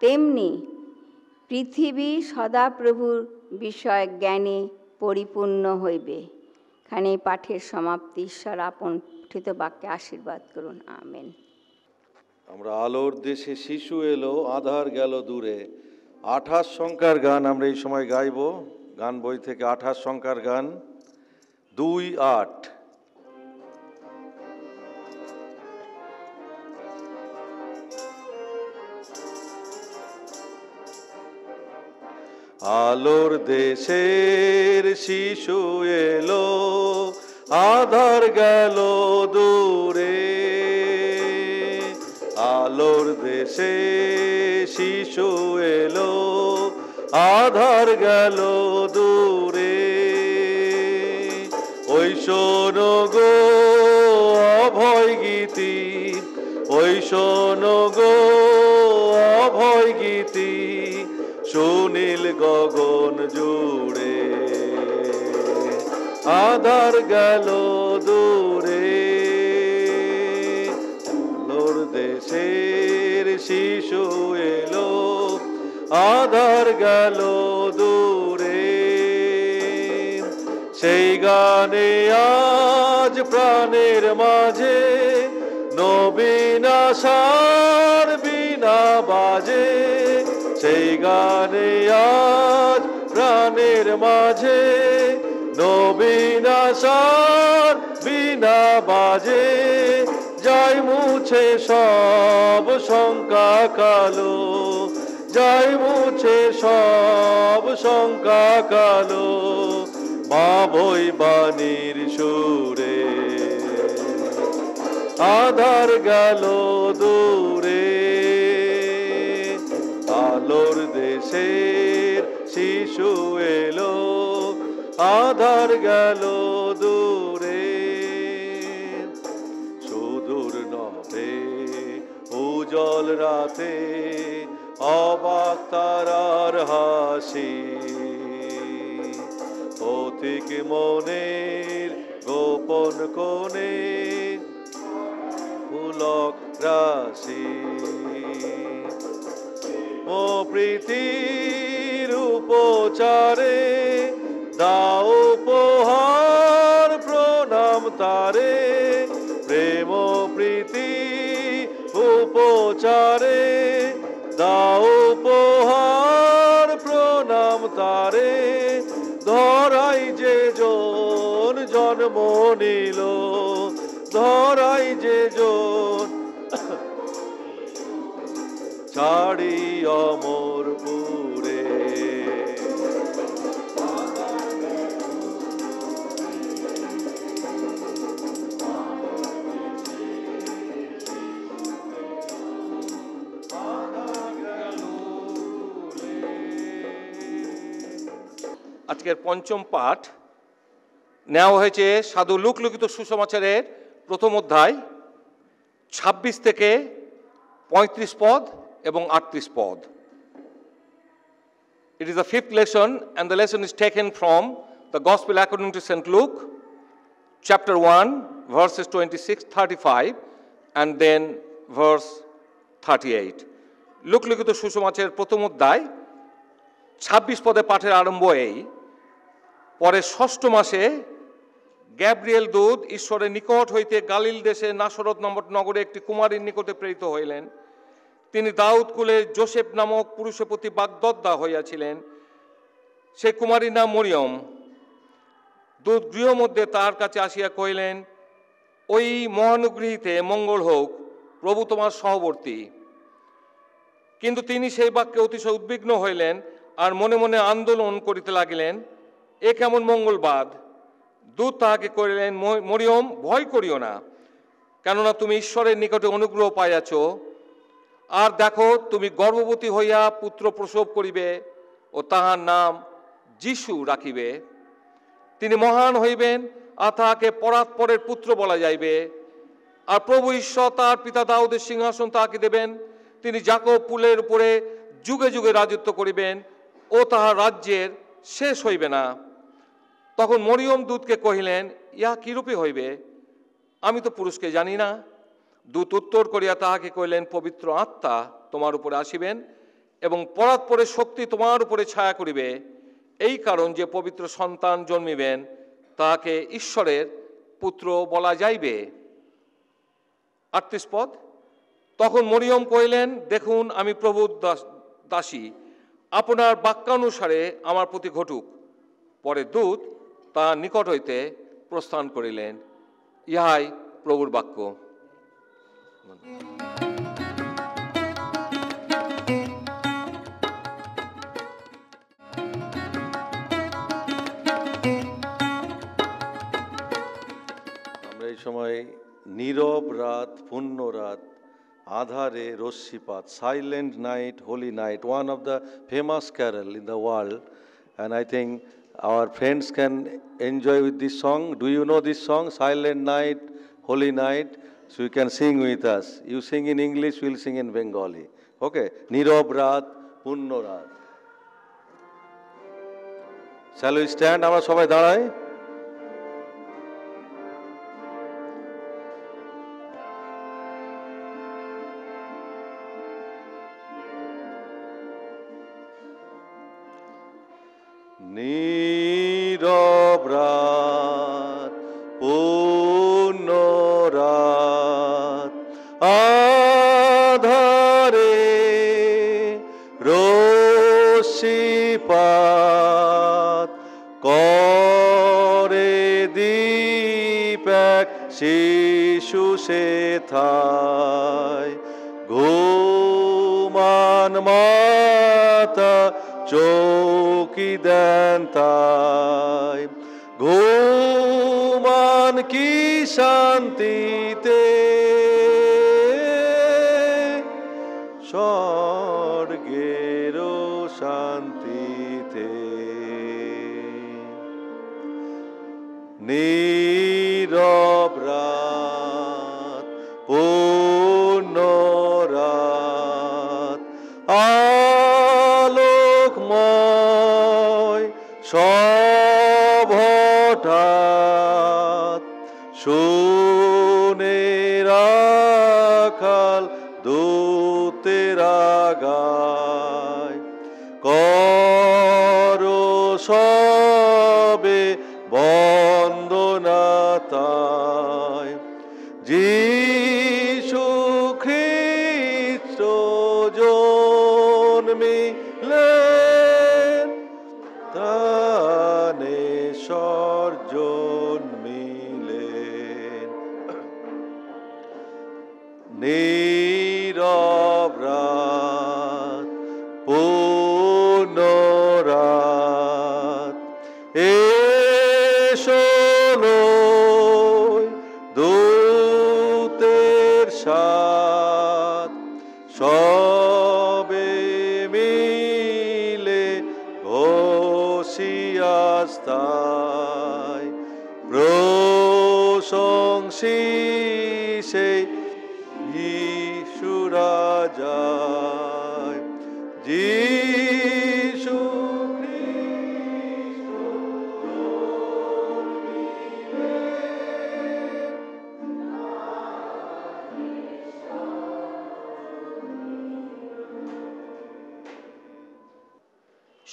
তেমনি পৃথিবী সদাপ্রভুর বিষয় জ্ঞানে পরিপূর্ণ হইবে। এখানে পাঠের সমাপ্তি। ঈশ্বর আপন পঠিত বাক্যে আশীর্বাদ করুন, আমেন। আমরা আলোর দেশে শিশু এলো আধার গেল দূরে, আঠাশ সংখ্যার গান আমরা এই সময় গাইব। গান বই থেকে আঠাশ সংখ্যার গান দুই আট আলোর দেশের শিশু এলো আধার গেল দূরে, আলোর দেশে শিশু এলো আধার গেল দূরে। ওই শোনো গো অভয় গীতি, ওই শোনো গো অভয় গীতি, সুনীল গগন জুড়ে আধার গেল দূরে। আলোর দেশের শিশু এলো আধার গেল দূরে, সেই গানে আজ প্রাণের মাঝে নবীন আশার বীণা বাজে, সেই গানে আজ প্রাণের মাঝে নবীন আশার বীণা বাজে। যাই মুছে সব শঙ্কা কালো, যাই মুছে সব শঙ্কা কালো, মা বই বাণীর সুরে আধার গেল দূরে। আলোর দেশের শিশু এলো আধার গেল দূরে। সুদূর নভে উজ্জ্বল রাতে অবাক তারার হাসি, পথিক মনের গোপন কোণে পুলক রাশি, ও প্রীতির উপচারে দাও উপহার প্রণাম তারে, প্রেম প্রীতি উপচারে দাও উপহার প্রণাম তারে। ধরাই যে জন জন্ম নিল, ধরাই যে জন ছাড়ি অমর পুরে, আজকের পঞ্চম পাঠ নেওয়া হয়েছে সাধু লুক লিখিত সুসমাচারের প্রথম অধ্যায় ছাব্বিশ থেকে পঁয়ত্রিশ পদ এবং আটত্রিশ পদ। It is the fifth lesson and the lesson is taken from the gospel according to saint Luke chapter one verses twenty six thirty five and then verse thirty eight. Luke লিখিত সুসমাচারের প্রথম অধ্যায় ছাব্বিশ পদে পাঠের আরম্ভ এই, পরে ষষ্ঠ মাসে গ্যাব্রিয়েল দূত ঈশ্বরের নিকট হইতে গালিল দেশে নাসরত নগরে একটি কুমারীর নিকটে প্রেরিত হইলেন। তিনি দাউদ কুলের যোসেফ নামক পুরুষের প্রতি বাগদত্তা হইয়াছিলেন। से कुमारी नाम मरियम दूत गृह मध्य तार काछे आसिया कहिलेन ओई महानुगृहीते मंगल होक प्रभु तोमार सहवर्ती। किन्तु तिनि सेई वाक्ये अतिशय उद्विग्न हइलेन और मने मने आंदोलन करिते लागिलेन ए केमन मंगलबाद। दूत ताहाके कहिलेन मरियम भय करिओ ना केनना तुमि ईश्वरेर निकटे अनुग्रह पाइयाछो और देखो तुमि गर्भवती हइया पुत्र प्रसव करिबे और ताहार नाम जीशु राखिबे। तिनि महान हइबेन और ताहाके परात्परेर पुत्र बला जाइबे और प्रभु ईश्वर तार पिता दाऊदेर सिंहासन ताहाके देबेन। तिनि याकूब कुलेर उपरे जुगे जुगे राजत्व करिबेन ओ ताहार राज्येर शेष हइबे ना। तखन मरियम दूतके कहिलेन इहा किरूपे हइबे आमि तो पुरुषके जानि ना। दूत उत्तर करिया ताहाके कहिलेन पवित्र आत्मा तोमार उपरे आसिबेन एबं परात्परेर शक्ति तोमार उपरे छाया करिबे। एई कारण जे पवित्र सन्तान जन्मिबेन ताहाके ईश्वरेर पुत्र बला जाइबे। अड़तीस पद तखन मरियम कहिलेन देखुन आमि प्रभुर दासी आपनार वाक्यानुसारे आमार प्रति घटुक। परे दूत ताहार निकट हइते प्रस्थान करिलेन। इहाई प्रभुर वाक्य। समय नीरव रात पूर्ण रात आधारे रश्मिपात silent night holy night one of the famous carol in the world and I think our friends can enjoy with this song. Do you know this song silent night holy night? So you can sing with us. You sing in English, will sing in Bengali. Okay नीरव रात पूर्ण रात। Shall we stand? আমরা সবাই দাঁড়াই।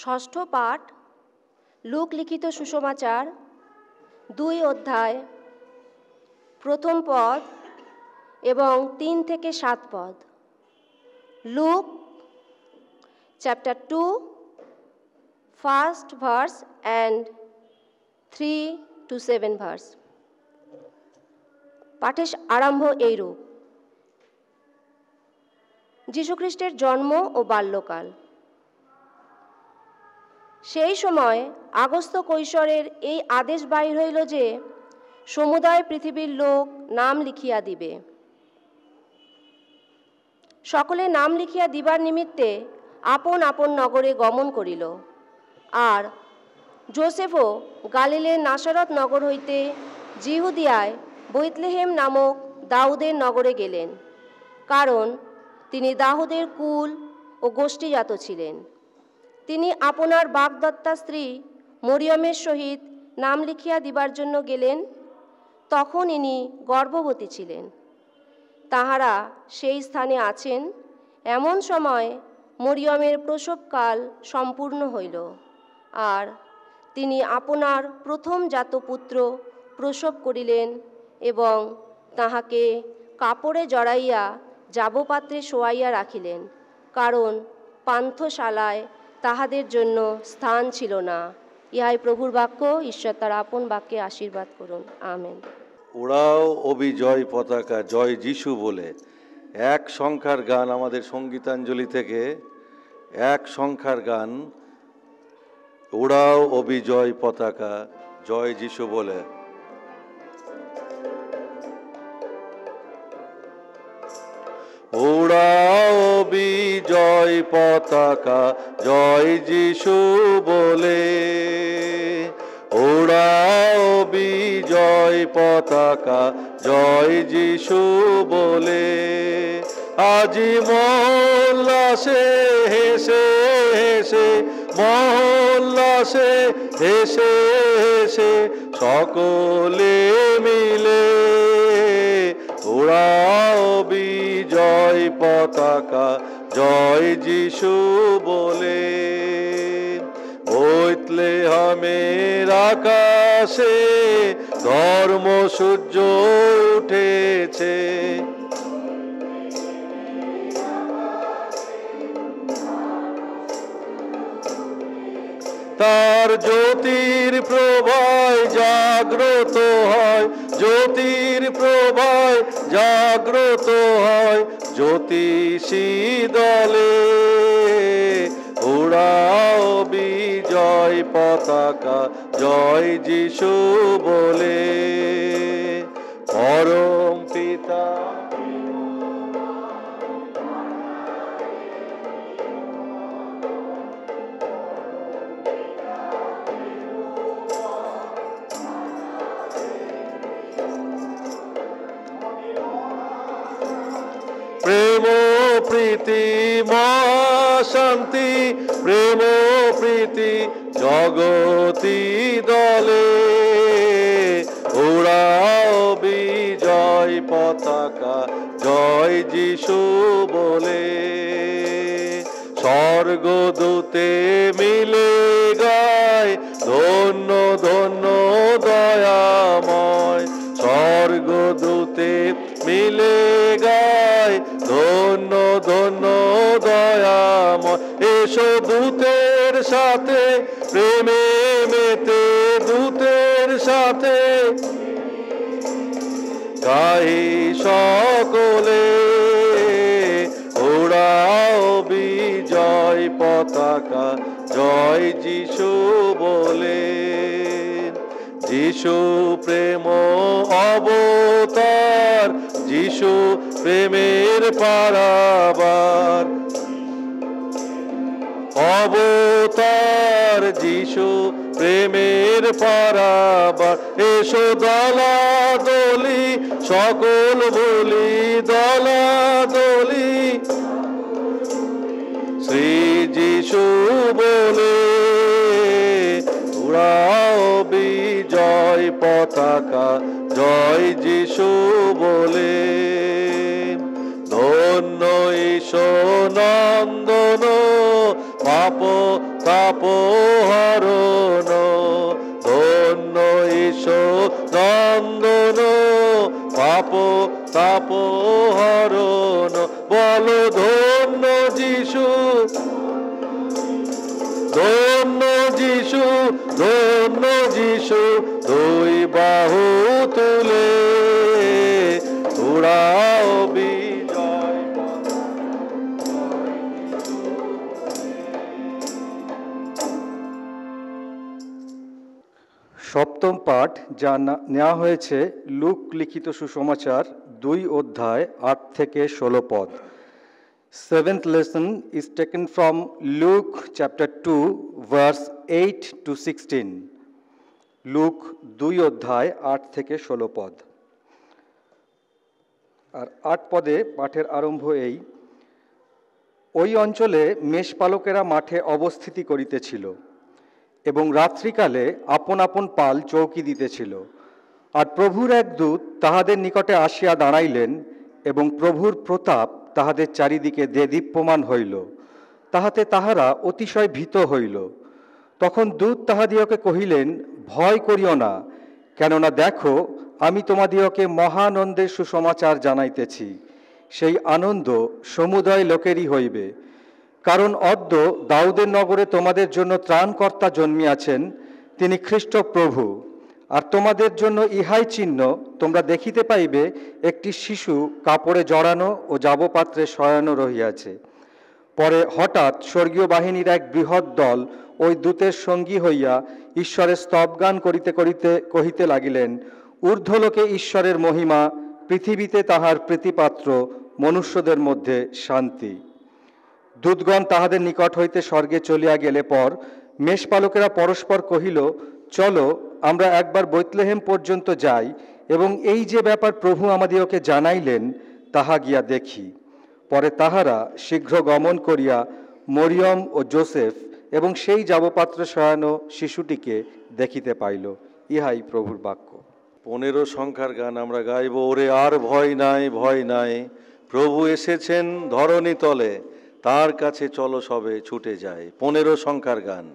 ষষ্ঠ পাঠ লুক লিখিত সুসমাচার দুই অধ্যায় প্রথম পদ এবং তিন থেকে সাত পদ। Luke chapter two first verse and three to seven verse. পাঠের আরম্ভ এইরূপ। যীশুখ্রিস্টের জন্ম ও বাল্যকাল। সেই সময় আগস্ত কৈশোরের এই আদেশ বাইর হইল যে সমুদয় পৃথিবীর লোক নাম লিখিয়া দিবে। সকলে নাম লিখিয়া দিবার নিমিত্তে আপন আপন নগরে গমন করিল। আর যোসেফও গালিলের নাসারত নগর হইতে জিহুদিয়ায় বেথলেহেম নামক দাউদের নগরে গেলেন, কারণ তিনি দাউদের কুল ও গোষ্ঠীজাত ছিলেন। তিনি আপনার বাগদত্তা স্ত্রী মরিয়মের সহিত নাম লিখিয়া দিবার জন্য গেলেন, তখন ইনি গর্ভবতী ছিলেন। তাহারা সেই স্থানে আছেন, এমন সময় মরিয়মের প্রসবকাল সম্পূর্ণ হইল, আর তিনি আপনার প্রথম জাত পুত্র প্রসব করিলেন এবং তাহাকে কাপড়ে জড়াইয়া জাবপাত্রে শোয়াইয়া রাখিলেন, কারণ পান্থশালায় তাহাদের জন্য স্থান ছিল না। ইহাই প্রভুর বাক্য। ঈশ্বর তার আপন বাক্যে আশীর্বাদ করুন। আমেন। ওড়াও অবিজয় পতাকা জয় যিশু বলে এক সংখ্যার গান, আমাদের সঙ্গীতাঞ্জলি থেকে এক সংখ্যার গান, ওড়াও অবিজয় পতাকা জয় যিশু বলে। ওড়াও বিজয় পতাকা জয় যিশু বলে, ওড়াও বিজয় পতাকা জয় যিশু বলে, আজি মহল্লাসে হেসে হেসে, মহল্লাসে হেসে হেসে সকলে মিলে, ওড়াও বিজয় পতাকা জয় যিশু বলে। বেথলেহেমের আকাশে ধর্ম সূর্য উঠেছে, তার জ্যোতির প্রভায় জাগ্রত হয়, জ্যোতির প্রভায় জাগ্রত হয় জ্যোতিষী দলে, ওড়াও বিজয় পতাকা জয় যিশু বলে। পরম পিতা প্রীতি মহাশান্তি, প্রেম প্রীতি জগতি দলে, ওড়াও বিজয় পতাকা জয় যিশু বলে। স্বর্গদূতে মিলে গায় ধন্য ধন্য দয়াময়, স্বর্গদূতে মিলে গায় ধন্য ধন্য দয়াময়, এসো দূতের সাথে প্রেমে মেতে, দূতের সাথে গাই সকলে, ওড়াও বিজয় পতাকা জয় যিশু বলে। যিশু প্রেম অবতার, যিশু প্রেমের পারাবার অবতার, যিশু প্রেমের পারাবার, এসো দলা দলি সকল বলি, দলা দলি শ্রী যিশু বলে, ওড়াও বিজয় পতাকা জয় যিশু বলে। ধন্য ঈশনন্দন পাপ তাপ হরণ, ধন্য ঈশনন্দন পাপ তাপ হরণ, বল ধন্য যিশু, ধন্য যিশু, ধন্য যিশু, দুই বাহু তুলে উড়াও বিজয় সপ্তম পাঠ যা নেওয়া হয়েছে লুক লিখিত সুসমাচার দুই অধ্যায় আট থেকে ষোলো পদ। Seventh lesson is taken from Luke chapter two verse eight to sixteen. Luke দুই অধ্যায় আট থেকে ষোলো পদ। আর আট পদে পাঠের আরম্ভ এই, ওই অঞ্চলে মেষপালকেরা মাঠে অবস্থিতি করিতেছিল এবং রাত্রিকালে আপন আপন পাল চৌকি দিতেছিল। আর প্রভুর এক দূত তাহাদের নিকটে আসিয়া দাঁড়াইলেন এবং প্রভুর প্রতাপ তাহাদের চারিদিকে দেদীপ্যমান হইল, তাহাতে তাহারা অতিশয় ভীত হইল। তখন দূত তাহাদিওকে কহিলেন, ভয় করিও না, কেননা দেখো আমি তোমাদিওকে মহানন্দের সুসমাচার জানাইতেছি, সেই আনন্দ সমুদয় লোকেরই হইবে। কারণ অদ্য দাউদের নগরে তোমাদের জন্য ত্রাণকর্তা জন্মিয়াছেন, তিনি খ্রিস্ট প্রভু। আর তোমাদের জন্য ইহাই চিহ্ন, তোমরা দেখিতে পাইবে একটি শিশু কাপড়ে জড়ানো ও জাবপাত্রে শয়ানো রহিয়াছে। পরে হঠাৎ স্বর্গীয় বাহিনীর এক বৃহৎ দল ওই দূতের সঙ্গী হইয়া ঈশ্বরের স্তবগান করিতে করিতে কহিতে লাগিলেন, ঊর্ধ্বলোকে ঈশ্বরের মহিমা, পৃথিবীতে তাহার প্রীতিপাত্র, মনুষ্যদের মধ্যে শান্তি। দূতগণ তাহাদের নিকট হইতে স্বর্গে চলিয়া গেলে পর মেষপালকেরা পরস্পর কহিল, চলো আমরা একবার বেথলেহেম পর্যন্ত যাই এবং এই যে ব্যাপার প্রভু আমাদিওকে জানাইলেন তাহা গিয়া দেখি। পরে তাহারা শীঘ্র গমন করিয়া মরিয়ম ও যোসেফ এবং সেই জাবপাত্র শয়ানো শিশুটিকে দেখিতে পাইল। ইহাই প্রভুর বাক্য। পনেরো সংখ্যার গান আমরা গাইব। ওরে আর ভয় নাই, ভয় নাই, প্রভু এসেছেন ধরণী তলে, তার কাছে চলো সবে ছুটে যায়। পনেরো সংখ্যার গান।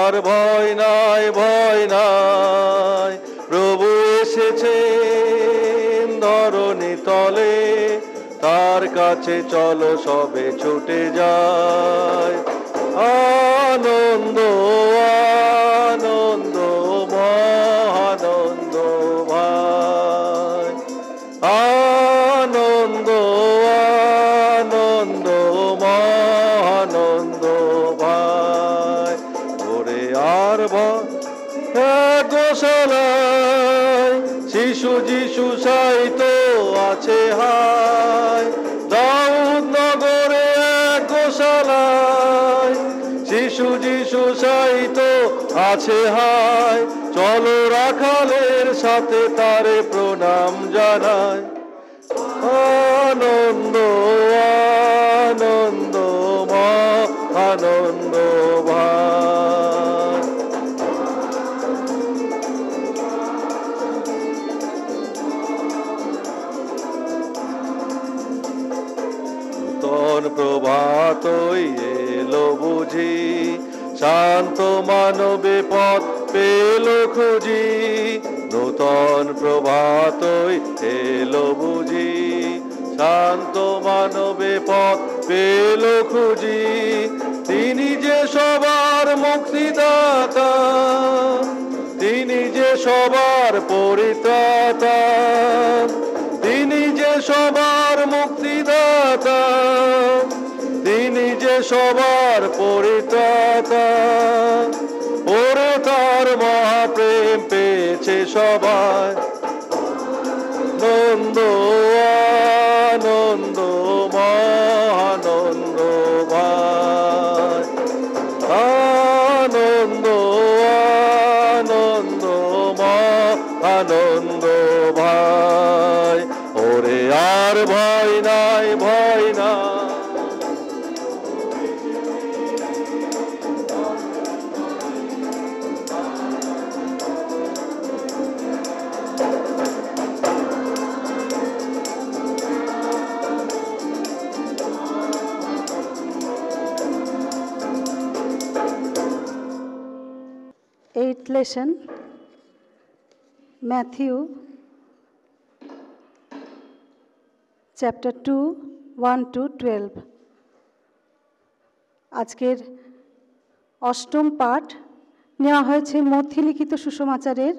আর ভয় নাই, ভয় নাই, প্রভু এসেছেন ধরণী তলে, তার কাছে চলো সবে ছুটে যায়। আনন্দ আনন্দ মহানন্দ ভাই, আনন্দ আনন্দ মহানন্দ ভাই। ওরে আর গোশালায় শিশু যিশু সাইত আছে হায়, দাউদ নগরে গোশালায় যিশু যিশু সাইত আছে হায়, চলো রাখালের সাথে তারে প্রণাম জানায়। আনন্দ আনন্দ মা আনন্দ ভাই। নূতন প্রভাত এলো বুঝি, শান্ত মানবে পথ পেল খুঁজি। নূতন প্রভাত এলো বুঝি, শান্ত মানবে পথ পেল খুঁজি। তিনি যে সবার মুক্তিদাতা, তিনি যে সবার পরিত্রাতা, তিনি যে সবার মুক্তিদাতা, তিনি যে সবার পরিত্রাতা। ওরে তার মহাপ্রেম পেয়েছে সবাই। আনন্দ আনন্দ মহানন্দ ভাই, আনন্দ আনন্দ মহানন্দ ভাই। ওরে আর ভয় নাই, ভয় নাই, lesson Matthew chapter two one to twelve आजकेर अष्टम पाठ नेওয়া হয়েছে মথি লিখিত সুসমাচারের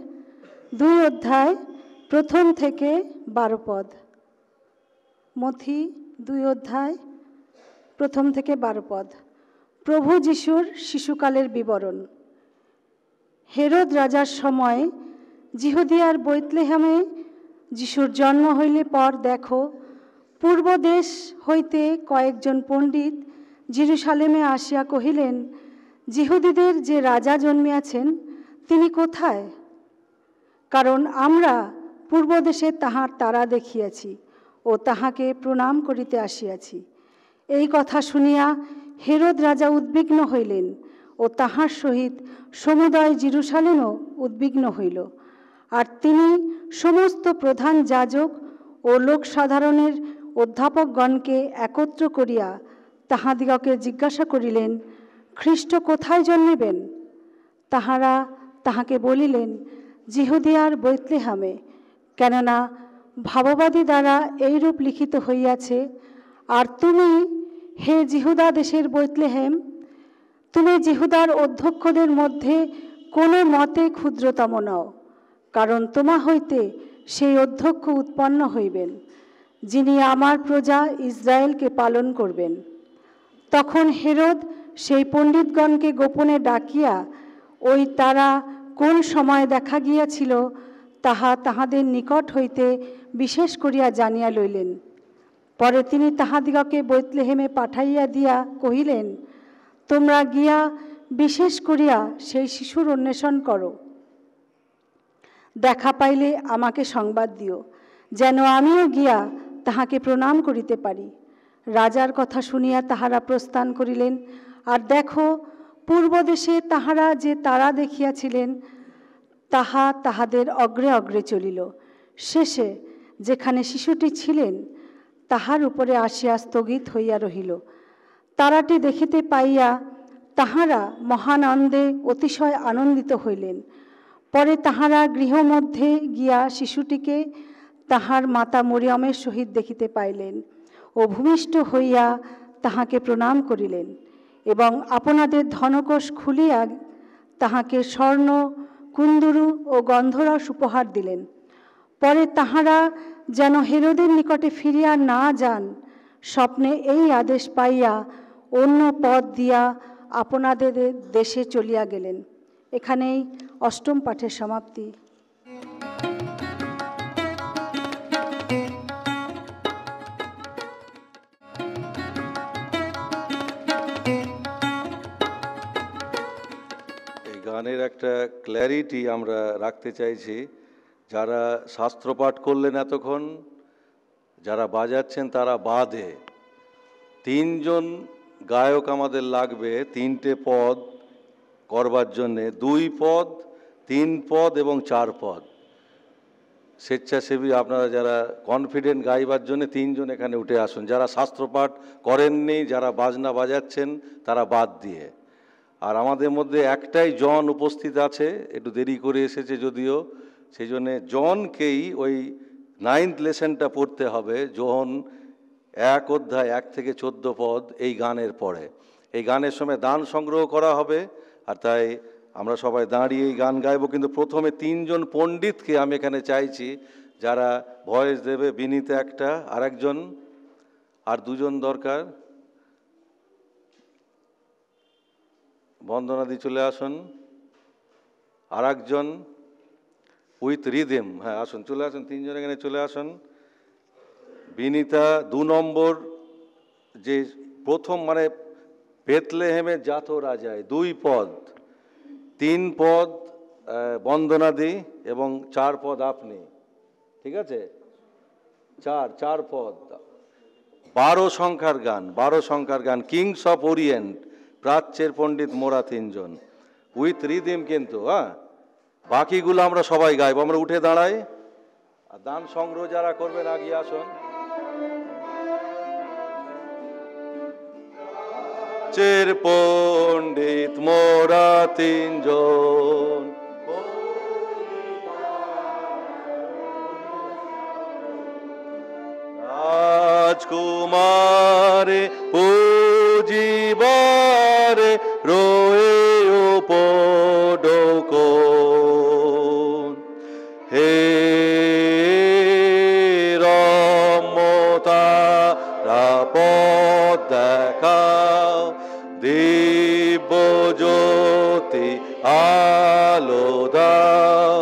দুই অধ্যায় প্রথম থেকে বারো পদ। মথি দুই অধ্যায় প্রথম থেকে বারো পদ। প্রভু যিশুর শিশুকালের বিবরণ। হেরোদ রাজার সময় জিহুদিয়ার বৈতলেহেমে যিশুর জন্ম হইলে পর দেখো, পূর্ব দেশ হইতে কয়েকজন পণ্ডিত জেরুসালেমে আসিয়া কহিলেন, জিহুদিদের যে রাজা জন্মিয়াছেন তিনি কোথায়? কারণ আমরা পূর্ব দেশে তাহার তারা দেখিয়াছি ও তাহাকে প্রণাম করিতে আসিয়াছি। এই কথা শুনিয়া হেরোদ রাজা উদ্বিগ্ন হইলেন ও তাহার সহিত সমুদয় জেরুসালেমও উদ্বিগ্ন হইল। আর তিনি সমস্ত প্রধান যাজক ও লোকসাধারণের অধ্যাপকগণকে একত্র করিয়া তাহাদিগকে জিজ্ঞাসা করিলেন, খ্রিস্ট কোথায় জন্মিবেন? তাহারা তাহাকে বলিলেন, জিহুদিয়ার বৈতলেহামে। কেননা ভাববাদী দ্বারা এইরূপ লিখিত হইয়াছে, আর তুমি হে জিহুদা দেশের বৈতলেহেম, তুমি জিহুদার অধ্যক্ষদের মধ্যে কোনো মতে ক্ষুদ্রতম নও, কারণ তোমা হইতে সেই অধ্যক্ষ উৎপন্ন হইবেন, যিনি আমার প্রজা ইসরায়েলকে পালন করবেন। তখন হেরোদ সেই পণ্ডিতগণকে গোপনে ডাকিয়া ওই তারা কোন সময় দেখা গিয়াছিল তাহা তাহাদের নিকট হইতে বিশেষ করিয়া জানিয়া লইলেন। পরে তিনি তাহাদিগকে বৈতলেহেমে পাঠাইয়া দিয়া কহিলেন, তোমরা গিয়া বিশেষ করিয়া সেই শিশুর অন্বেষণ করো, দেখা পাইলে আমাকে সংবাদ দিও, যেন আমিও গিয়া তাহাকে প্রণাম করিতে পারি। রাজার কথা শুনিয়া তাহারা প্রস্থান করিলেন। আর দেখো, পূর্বদেশে তাহারা যে তারা দেখিয়াছিলেন তাহা তাহাদের অগ্রে অগ্রে চলিল। শেষে যেখানে শিশুটি ছিলেন তাহার উপরে আসিয়া স্থগিত হইয়া রহিল। তারাটি দেখিতে পাইয়া তাহারা মহানন্দে অতিশয় আনন্দিত হইলেন। পরে তাহারা গৃহমধ্যে গিয়া শিশুটিকে তাহার মাতা মরিয়মের সহিত দেখিতে পাইলেন ও ভূমিষ্ঠ হইয়া তাহাকে প্রণাম করিলেন এবং আপনাদের ধনকোষ খুলিয়া তাহাকে স্বর্ণ, কুন্দুরু ও গন্ধরস উপহার দিলেন। পরে তাহারা যেন হেরোদের নিকটে ফিরিয়া না যান, স্বপ্নে এই আদেশ পাইয়া অন্য পথ দিয়া আপনাদের দেশে চলিয়া গেলেন। এখানেই অষ্টম পাঠের সমাপ্তি। এই গানের একটা ক্ল্যারিটি আমরা রাখতে চাইছি। যারা শাস্ত্রপাঠ করলেন এতক্ষণ, যারা বাজাচ্ছেন তারা বাদে তিনজন গায়ক আমাদের লাগবে তিনটে পদ করবার জন্যে, দুই পদ, তিন পদ এবং চার পদ। স্বেচ্ছাসেবী আপনারা যারা কনফিডেন্ট গাইবার জন্য তিনজন এখানে উঠে আসুন, যারা শাস্ত্রপাঠ করেননি, যারা বাজনা বাজাচ্ছেন তারা বাদ দিয়ে। আর আমাদের মধ্যে একটাই জন উপস্থিত আছে, একটু দেরি করে এসেছে যদিও, সেই জন্যে জনকেই ওই নাইন্থ লেসনটা পড়তে হবে। যোহন এক অধ্যায় এক থেকে চোদ্দ পদ এই গানের পরে। এই গানের সময় দান সংগ্রহ করা হবে, আর তাই আমরা সবাই দাঁড়িয়ে এই গান গাইব। কিন্তু প্রথমে তিনজন পণ্ডিতকে আমি এখানে চাইছি যারা ভয়েস দেবে। বিনীত একটা, আর একজন, আর দুজন দরকার। বন্দনাদি চলে আসুন, আর একজন উইথ রিদেম, হ্যাঁ আসুন, চলে আসুন, তিনজন এখানে চলে আসুন। বিনীতা দু নম্বর, যে প্রথম মানে বেতলেহেমে জাত রাজায় দুই পদ, তিন পদ বন্দনাদি এবং চার পদ আপনি, ঠিক আছে? চার চার পদ বারো সংখ্যার গান, বারো সংখ্যার গান, কিংস অফ ওরিয়েন্ট, প্রাচ্যের পণ্ডিত মোরা তিনজন উইথ রিদিম। কিন্তু হ্যাঁ, বাকিগুলো আমরা সবাই গাইব। আমরা উঠে দাঁড়াই। আর দান সংগ্রহ যারা করবেন আগিয়ে আসুন। চের পণ্ডিত মোরা তিনজন, ও তোমারে পূজিবারে রয়ে উপডকোন হে রমতা রাপদ দেখাও দিব্য জ্যোতি আলো দাও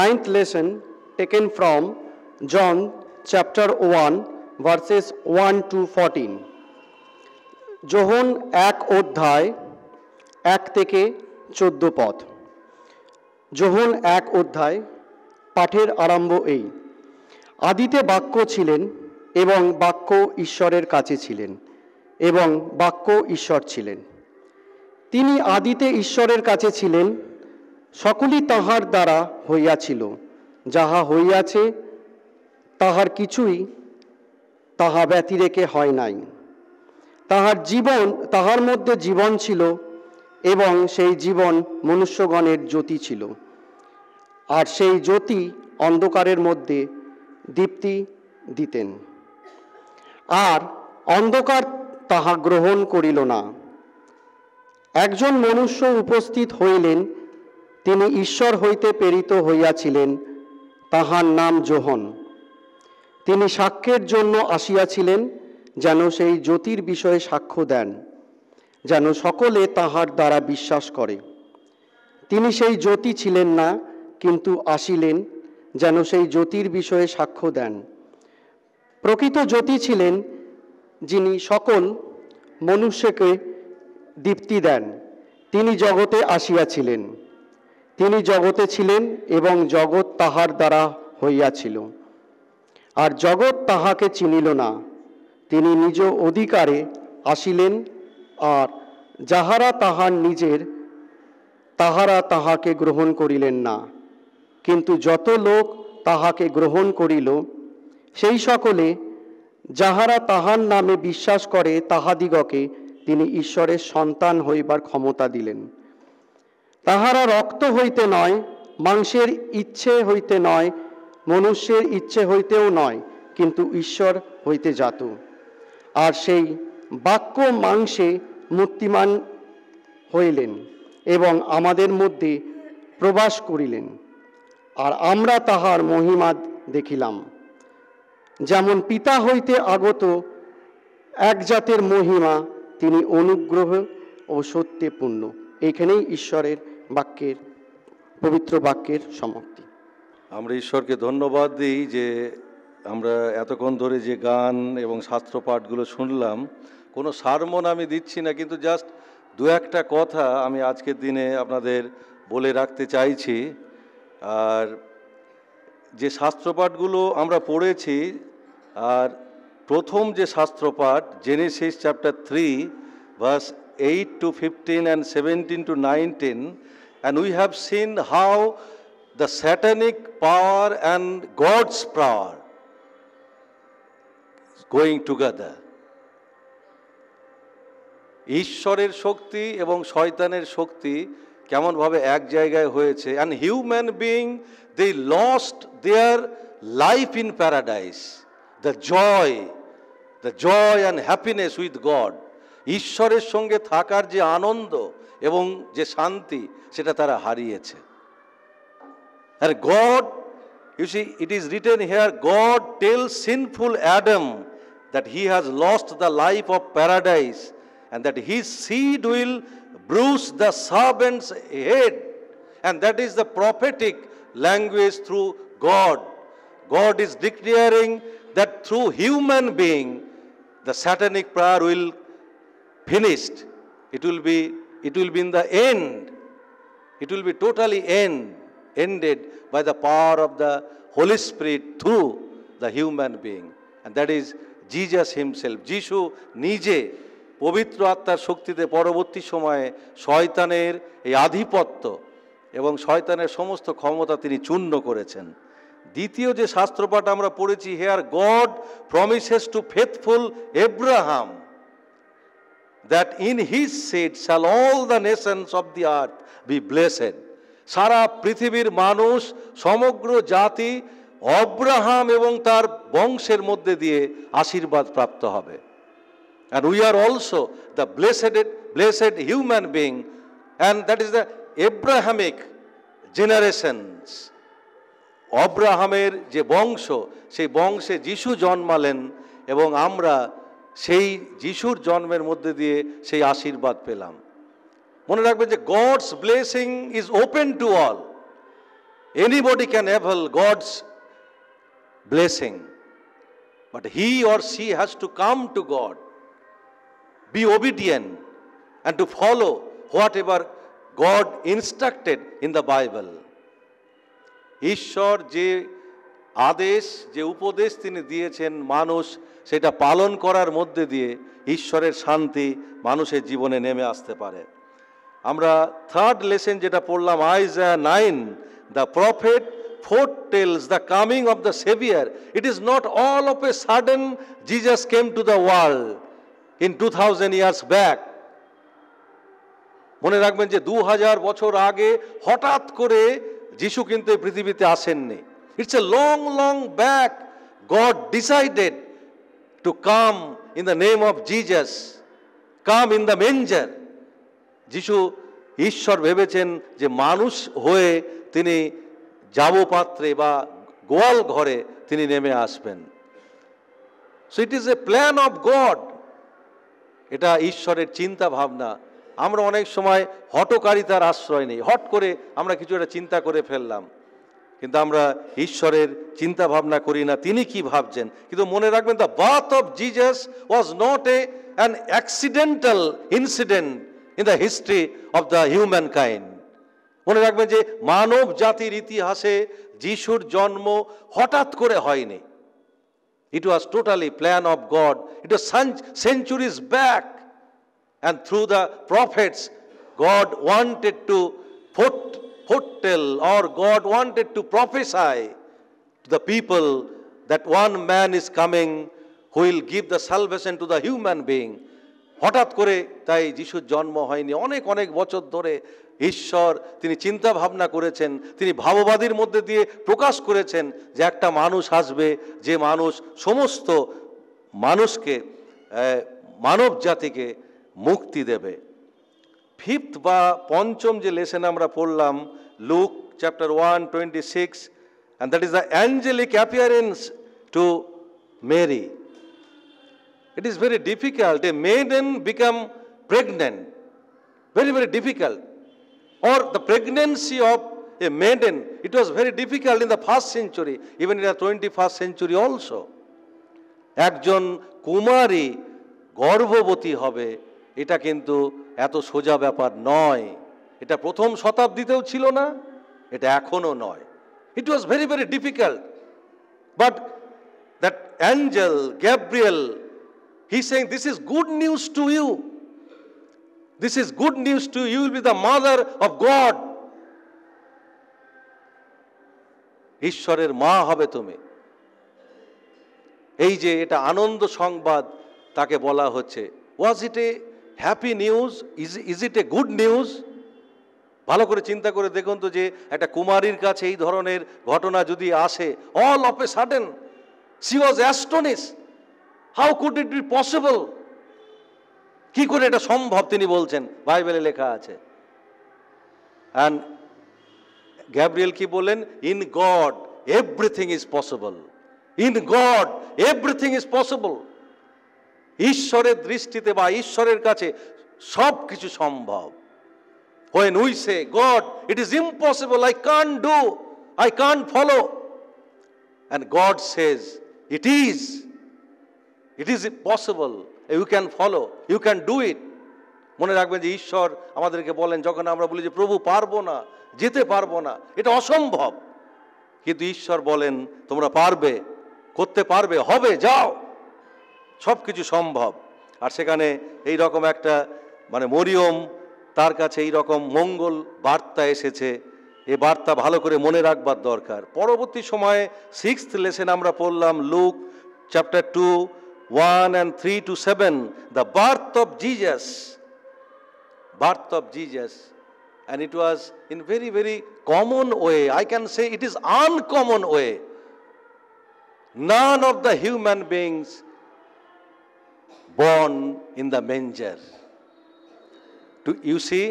Ninth lesson taken from John chapter one verses one to fourteen. John এক অধ্যায় এক থেকে চোদ্দ পদ। John এক অধ্যায় পাঠের আরম্ভ এই, আদিতে বাক্য ছিলেন এবং বাক্য ঈশ্বরের কাছে ছিলেন এবং বাক্য ঈশ্বর ছিলেন। তিনি আদিতে ঈশ্বরের কাছে ছিলেন, সকলই তাহার দ্বারা হইয়াছিল, যাহা হইয়াছে তাহার কিছুই তাহা ব্যতিরেকে হয় নাই। তাহার জীবন তাহার মধ্যে জীবন ছিল এবং সেই জীবন মনুষ্যগণের জ্যোতি ছিল, আর সেই জ্যোতি অন্ধকারের মধ্যে দীপ্তি দিতেন, আর অন্ধকার তাহা গ্রহণ করিল না। একজন মনুষ্য উপস্থিত হইলেন, তিনি ঈশ্বর হইতে প্রেরিত হইয়াছিলেন, তাহার নাম যোহন। তিনি সাক্ষ্যের জন্য আসিয়াছিলেন, যেন সেই জ্যোতির বিষয়ে সাক্ষ্য দেন, যেন সকলে তাহার দ্বারা বিশ্বাস করে। তিনি সেই জ্যোতি ছিলেন না, কিন্তু আসিলেন যেন সেই জ্যোতির বিষয়ে সাক্ষ্য দেন। প্রকৃত জ্যোতি ছিলেন যিনি সকল মনুষ্যকে দীপ্তি দেন। তিনি জগতে আসিয়াছিলেন, তিনি জগতে ছিলেন এবং জগৎ তাহার দ্বারা হইয়াছিল, আর জগৎ তাহাকে চিনিল না। তিনি নিজ অধিকারে আসিলেন, আর যাহারা তাহার নিজের তাহারা তাহাকে গ্রহণ করিলেন না, কিন্তু যত লোক তাহাকে গ্রহণ করিল, সেই সকলে যাহারা তাহার নামে বিশ্বাস করে তাহাদিগকে তিনি ঈশ্বরের সন্তান হইবার ক্ষমতা দিলেন। তাহারা রক্ত হইতে নয়, মাংসের ইচ্ছে হইতে নয়, মনুষ্যের ইচ্ছে হইতেও নয়, কিন্তু ঈশ্বর হইতে জাত। আর সেই বাক্য মাংসে মূর্তিমান হইলেন এবং আমাদের মধ্যে প্রবাস করিলেন, আর আমরা তাহার মহিমা দেখিলাম, যেমন পিতা হইতে আগত একজাতের মহিমা। তিনি অনুগ্রহ ও সত্যে পূর্ণ। এইখানেই ঈশ্বরের বাক্যের, পবিত্র বাক্যের সমাপ্তি। আমরা ঈশ্বরকে ধন্যবাদ দিই যে আমরা এতক্ষণ ধরে যে গান এবং শাস্ত্র পাঠগুলো শুনলাম, কোনো সারমন আমি দিচ্ছি না, কিন্তু জাস্ট দু একটা কথা আমি আজকের দিনে আপনাদের বলে রাখতে চাইছি। আর যে শাস্ত্রপাঠগুলো আমরা পড়েছি, আর প্রথম যে শাস্ত্রপাঠ Genesis chapter three verse eight to fifteen and seventeen to nineteen, and we have seen how the satanic power and God's power going together. ঈশ্বরের শক্তি এবং শয়তানের শক্তি কেমনভাবে এক জায়গায় হয়েছে। And human being they lost their life in paradise, the joy the joy and happiness with God. ঈশ্বরের সঙ্গে থাকার যে আনন্দ এবং যে শান্তি, সেটা তারা হারিয়েছে। আর God, you see, it is written here, God tells sinful Adam that he has lost the life of paradise and that his seed will bruise the serpent's head, and that is the prophetic language through God. God is declaring that through human being the satanic power will finished. It will be, it will be in the end, it will be totally end ended by the power of the Holy Spirit through the human being, and that is Jesus himself. Jishu nije পবিত্র আত্মার শক্তিতে পরবর্তী সময়ে শয়তানের এই আধিপত্য এবং শয়তানের সমস্ত ক্ষমতা তিনি চূর্ণ করেছেন। দ্বিতীয় যে শাস্ত্রপাঠ আমরা পড়েছি, here God promises to faithful Abraham that in his seed shall all the nations of the earth be blessed. সারা পৃথিবীর মানুষ, সমগ্র জাতি অব্রাহাম এবং তার বংশের মধ্যে দিয়ে আশীর্বাদ প্রাপ্ত হবে। And we are also the blessed blessed human being, and that is the Abrahamic generations. Abrahamer je bongsho, sei bongshe Jishu jonmalen ebong amra sei Jishur jonmer moddhe diye sei ashirwad pelam. Mone rakhben je God's blessing is open to all. Anybody can avail God's blessing, but he or she has to come to God, be obedient, and to follow whatever God instructed in the Bible. ঈশ্বর যে আদেশ, যে উপদেশ তিনি দিয়েছেন, মানুষ সেটা পালন করার মধ্যে দিয়ে ঈশ্বরের শান্তি মানুষের জীবনে নেমে আসতে পারে। আমরা থার্ড লেসন যেটা পড়লাম, Isaiah nine, the prophet foretells the coming of the Savior. It is not all of a sudden Jesus came to the world in two thousand years back. মনে রাখবেন যে দু হাজার বছর আগে হঠাৎ করে যিশু কিন্তু এই পৃথিবীতে আসেননি। It's a long long back God decided to come in the name of Jesus, come in the manger. যিশু, ঈশ্বর ভেবেছেন যে মানুষ হয়ে তিনি যাব পাত্রে বা গোয়াল ঘরে তিনি নেমে আসবেন। So it is a plan of God. Eta Ishorer chinta bhavna. Amra onek shomoy hotokarita ashroy nei. Hot kore amra kichu eta chinta kore fellam. Kintu amra Ishorer chinta bhavna kori na tini ki bhabchen. Kintu mone rakhben the birth of Jesus was not a an accidental incident in the history of the humankind. মনে রাখবেন যে মানব জাতির ইতিহাসে যিশুর জন্ম হঠাৎ করে হয়নি। It was totally plan of God. It was centuries back, and through the prophets, God wanted to put, foretell or God wanted to prophesy to the people that one man is coming who will give the salvation to the human being. হঠাৎ করে তাই যিশুর জন্ম হয়নি। অনেক অনেক বছর ধরে ঈশ্বর তিনি চিন্তা ভাবনা করেছেন, তিনি ভাববাদীর মধ্যে দিয়ে প্রকাশ করেছেন যে একটা মানুষ আসবে, যে মানুষ সমস্ত মানুষকে মানব জাতিকে মুক্তি দেবে। ফিফথ বা পঞ্চম যে লেসন আমরা পড়লাম Luke chapter one twenty six and that is the angelic appearance to Mary. It is very difficult. A maiden become pregnant. Very, very difficult. Or the pregnancy of a maiden, it was very difficult in the first century, even in the twenty-first century also. Ekjon kumari gorboboti hobe, eta kintu eto soja byapar noy. Eta prothom shatabditeo chilo na, eta ekhono noy. It was very, very difficult. But that angel, Gabriel, he is saying, this is good news to you. This is good news to you. You will be the mother of God. Ishwarer ma hobe tumi. Ei je eta anondo songbad take bola hocche. Was it a happy news? Is, is it a good news? Bhalo kore chinta kore dekhun to je eta kumarir kache ei dhoroner ghotona jodi ashe, all of a sudden she was astonished. How could it be possible? কি করে এটা সম্ভব? তিনি বলছেন, বাইবেলে লেখা আছে। And Gabriel কি বলেন? In God everything is possible. In God everything is possible. ঈশ্বরের দৃষ্টিতে বা ঈশ্বরের কাছে সব কিছু সম্ভব। When we say God, it is impossible, I can't do, I can't follow. And God says, it is. It is possible. You can follow. You can do it. মনে রাখবেন যে ঈশ্বর আমাদেরকে বলেন, যখন আমরা বলি যে প্রভু পারবো না, যেতে পারবো না, এটা অসম্ভব, কিন্তু ঈশ্বর বলেন তোমরা পারবে, করতে পারবে, হবে, যাও, সব কিছু সম্ভব। আর সেখানে এই রকম একটা মানে মরিয়ম, তার কাছে এই রকম মঙ্গল বার্তা এসেছে। এ বার্তা ভালো করে মনে রাখবার দরকার। পরবর্তী সময়ে সিক্সথ লেসন আমরা পড়লাম Luke chapter two one and three to seven, the birth of Jesus, birth of Jesus, and it was in very, very common way. I can say it is uncommon way. None of the human beings born in the manger. To, you see,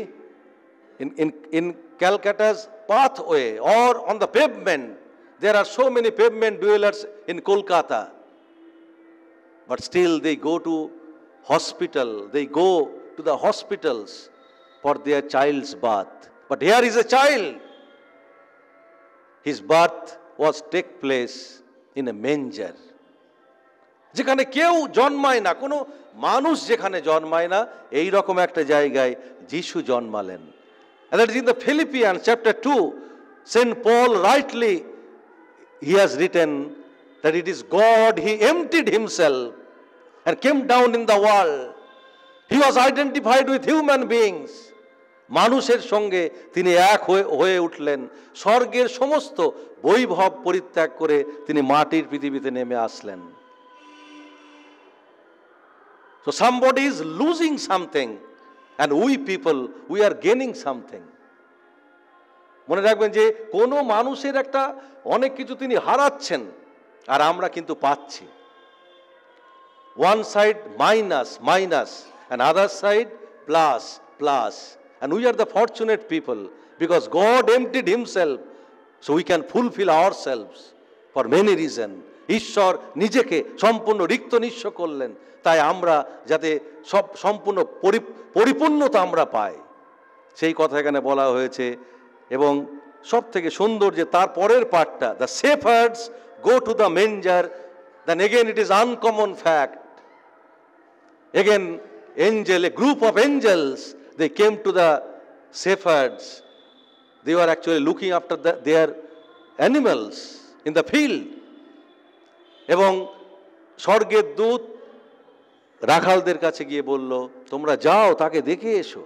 in, in, in Calcutta's pathway or on the pavement, there are so many pavement dwellers in Kolkata. But still they go to hospital, they go to the hospitals for their child's birth. But here is a child. His birth was take place in a manger. যেখানে কেউ জন্মায় না, কোনো মানুষ যেখানে জন্মায় না, এই রকম একটা জায়গায় যিশু জন্মালেন। And that is in the Philippians chapter two. Saint Paul rightly, he has written that it is God, he emptied himself and came down in the world. He was identified with human beings. মানুষের সঙ্গে তিনি এক হয়ে উঠলেন। স্বর্গের সমস্ত বৈভব পরিত্যাগ করে তিনি মাটির পৃথিবীতে নেমে আসলেন। So somebody is losing something and we people, we are gaining something. মনে রাখবেন যে কোনো মানুষের একটা অনেক কিছু তিনি হারাচ্ছেন, আর আমরা কিন্তু পাচ্ছি। One side minus minus and other side plus plus, and we are the fortunate people because God emptied himself, so we can fulfil our selfs for many reason. ईश्वर निजे के सम्पूर्ण रिक्त निश्चय करलें ताई आम्रा जाते सब सम्पूर्ण परिपूर्णता आम्रा पाई सेई कथा एखाने बला हयेछे एबं सबथेके सुंदर जे तार परेर पार्टटा the shepherds go to the manger then again it is uncommon fact again angel a group of angels they came to the shepherds they are actually looking after the their animals in the field एवं स्वर्गेर दूत राखालदेर काछे गिये बोल्लो तोमरा जाओ ताके देखे एसो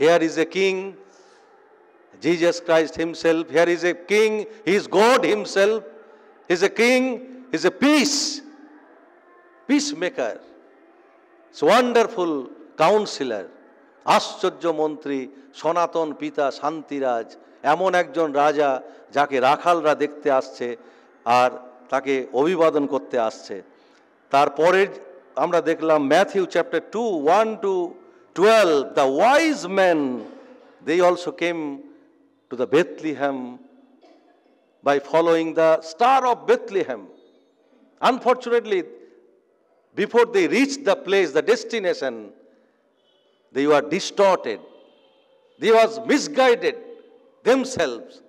here is a king Jesus Christ himself, here is a king, he is God himself, he is a king, he is a peace, peacemaker, he's a wonderful counselor, Ashcharya Mantri, Sanatan Pita, Shanti Raj, Emon Ekjon Raja, Jake Rakhalra Dekhte Asche, Ar Take Obhibadan Korte Asche. Tar pore Amra Dekhlam Matthew chapter two, one to twelve, the wise men, they also came to the Bethlehem by following the star of Bethlehem. Unfortunately, before they reached the place, the destination, they were distorted. They was misguided themselves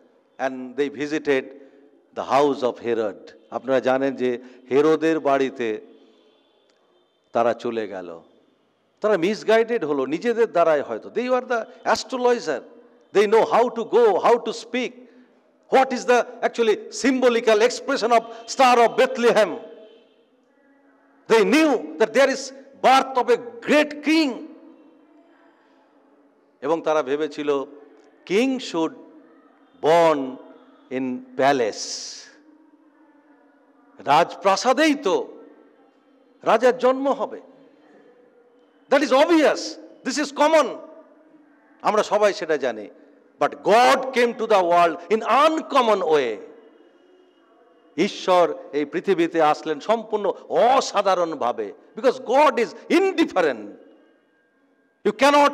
and they visited the house of Herod. Apnara janen je Heroder barite tara chole gelo. Tara misguided holo nijeder darai hoyto. They were the astrologer. They know how to go, how to speak. What is the actually symbolical expression of Star of Bethlehem? They knew that there is birth of a great king. Ebong tara bhebe chilo, king should born in palace. Raj prasadei to, Rajar jonmo hobe. That is obvious. This is common. আমরা সবাই সেটা জানি but God came to the world in uncommon way ঈশ্বর এই পৃথিবীতে আসলেন সম্পূর্ণ অসাধারণভাবে because God is indifferent you cannot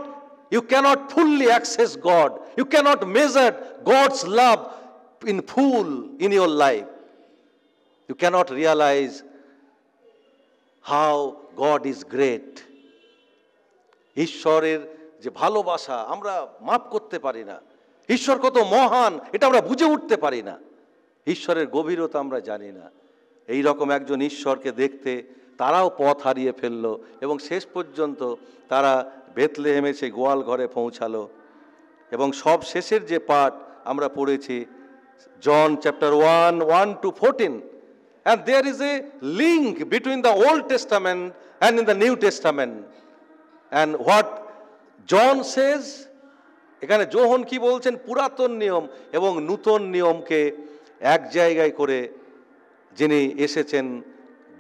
you cannot fully access God you cannot measure God's love in full in your life you cannot realise how God is great ঈশ্বরের যে ভালোবাসা আমরা মাপ করতে পারি না ঈশ্বর কত মহান এটা আমরা বুঝে উঠতে পারি না ঈশ্বরের গভীরতা আমরা জানি না এই রকম একজন ঈশ্বরকে দেখতে তারাও পথ হারিয়ে ফেললো এবং শেষ পর্যন্ত তারা বেথলেহেমে সেই গোয়াল ঘরে পৌঁছালো এবং সব শেষের যে পাঠ আমরা পড়েছি John chapter one one two fourteen and there is a link between the Old Testament and in the New Testament and what John says এখানে যোহন কি বলছেন পুরাতন নিয়ম এবং নূতন নিয়মকে এক জায়গায় করে যিনি এসেছেন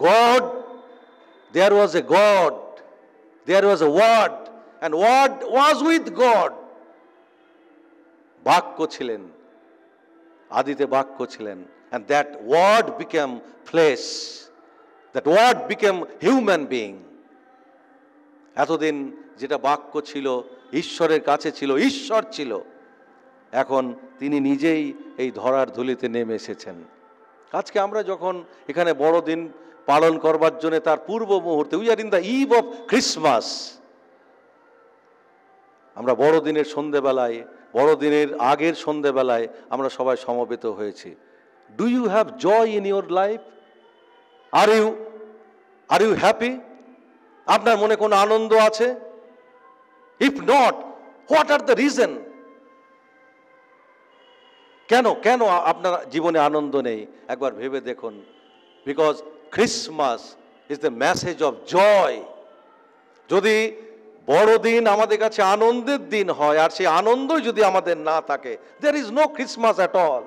God there was a God there was a word and word was with God বাক্য ছিলেন আদিতে বাক্য ছিলেন and that word became flesh that word became human being এতদিন যেটা বাক্য ছিল ঈশ্বরের কাছে ছিল ঈশ্বর ছিল এখন তিনি নিজেই এই ধরার ধুলিতে নেমে এসেছেন আজকে আমরা যখন এখানে বড় দিন পালন করবার জন্য তার পূর্ব মুহূর্তে we are in the eve of Christmas আমরা বড় দিনের সন্ধ্যেবেলায় বড় দিনের আগের সন্ধ্যেবেলায় আমরা সবাই সমবেত হয়েছি do you have joy in your life are you are you happy আপনার মনে কোনো আনন্দ আছে If not, what are the reason? কেন কেন আপনার জীবনে আনন্দ নেই একবার ভেবে দেখুন because Christmas is the message of joy যদি বড়দিন আমাদের কাছে আনন্দের দিন হয় আর সেই আনন্দই যদি আমাদের না থাকে there is no Christmas at all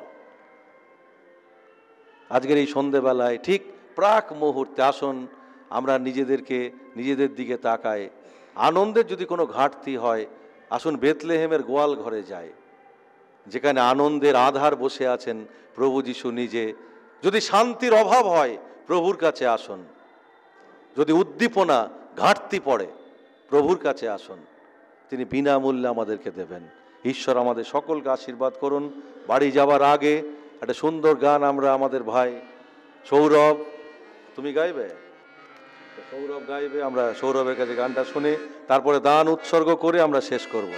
আজকের এই সন্ধ্যেবেলায় ঠিক প্রাক মুহূর্তে আসুন আমরা নিজেদেরকে নিজেদের দিকে তাকাই আনন্দের যদি কোনো ঘাটতি হয় আসুন বেথলেহেমের গোয়াল ঘরে যাই যেখানে আনন্দের আধার বসে আছেন প্রভু যিশু নিজে যদি শান্তির অভাব হয় প্রভুর কাছে আসুন যদি উদ্দীপনা ঘাটতি পড়ে প্রভুর কাছে আসুন তিনি বিনামূল্যে আমাদেরকে দেবেন ঈশ্বর আমাদের সকলকে আশীর্বাদ করুন বাড়ি যাওয়ার আগে একটা সুন্দর গান আমরা আমাদের ভাই সৌরভ, তুমি গাইবে? সৌরভ গাইবে, আমরা সৌরভের কাছে গানটা শুনি, তারপরে দান উৎসর্গ করে আমরা শেষ করব।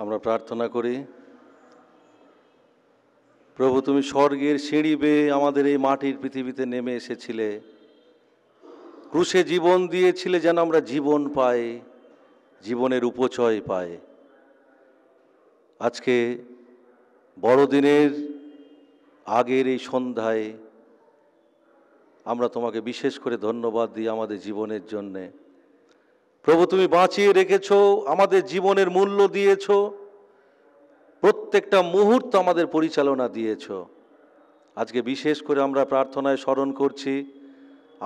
আমরা প্রার্থনা করি। প্রভু, তুমি স্বর্গের সিঁড়ি বেয়ে আমাদের এই মাটির পৃথিবীতে নেমে এসেছিলে, ক্রুশে জীবন দিয়েছিলে যেন আমরা জীবন পাই, জীবনের উপচয় পাই। আজকে বড়দিনের আগের এই সন্ধ্যায় আমরা তোমাকে বিশেষ করে ধন্যবাদ দিই আমাদের জীবনের জন্যে। প্রভু, তুমি বাঁচিয়ে রেখেছো, আমাদের জীবনের মূল্য দিয়েছো, প্রত্যেকটা মুহূর্ত আমাদের পরিচালনা দিয়েছো। আজকে বিশেষ করে আমরা প্রার্থনায় স্মরণ করছি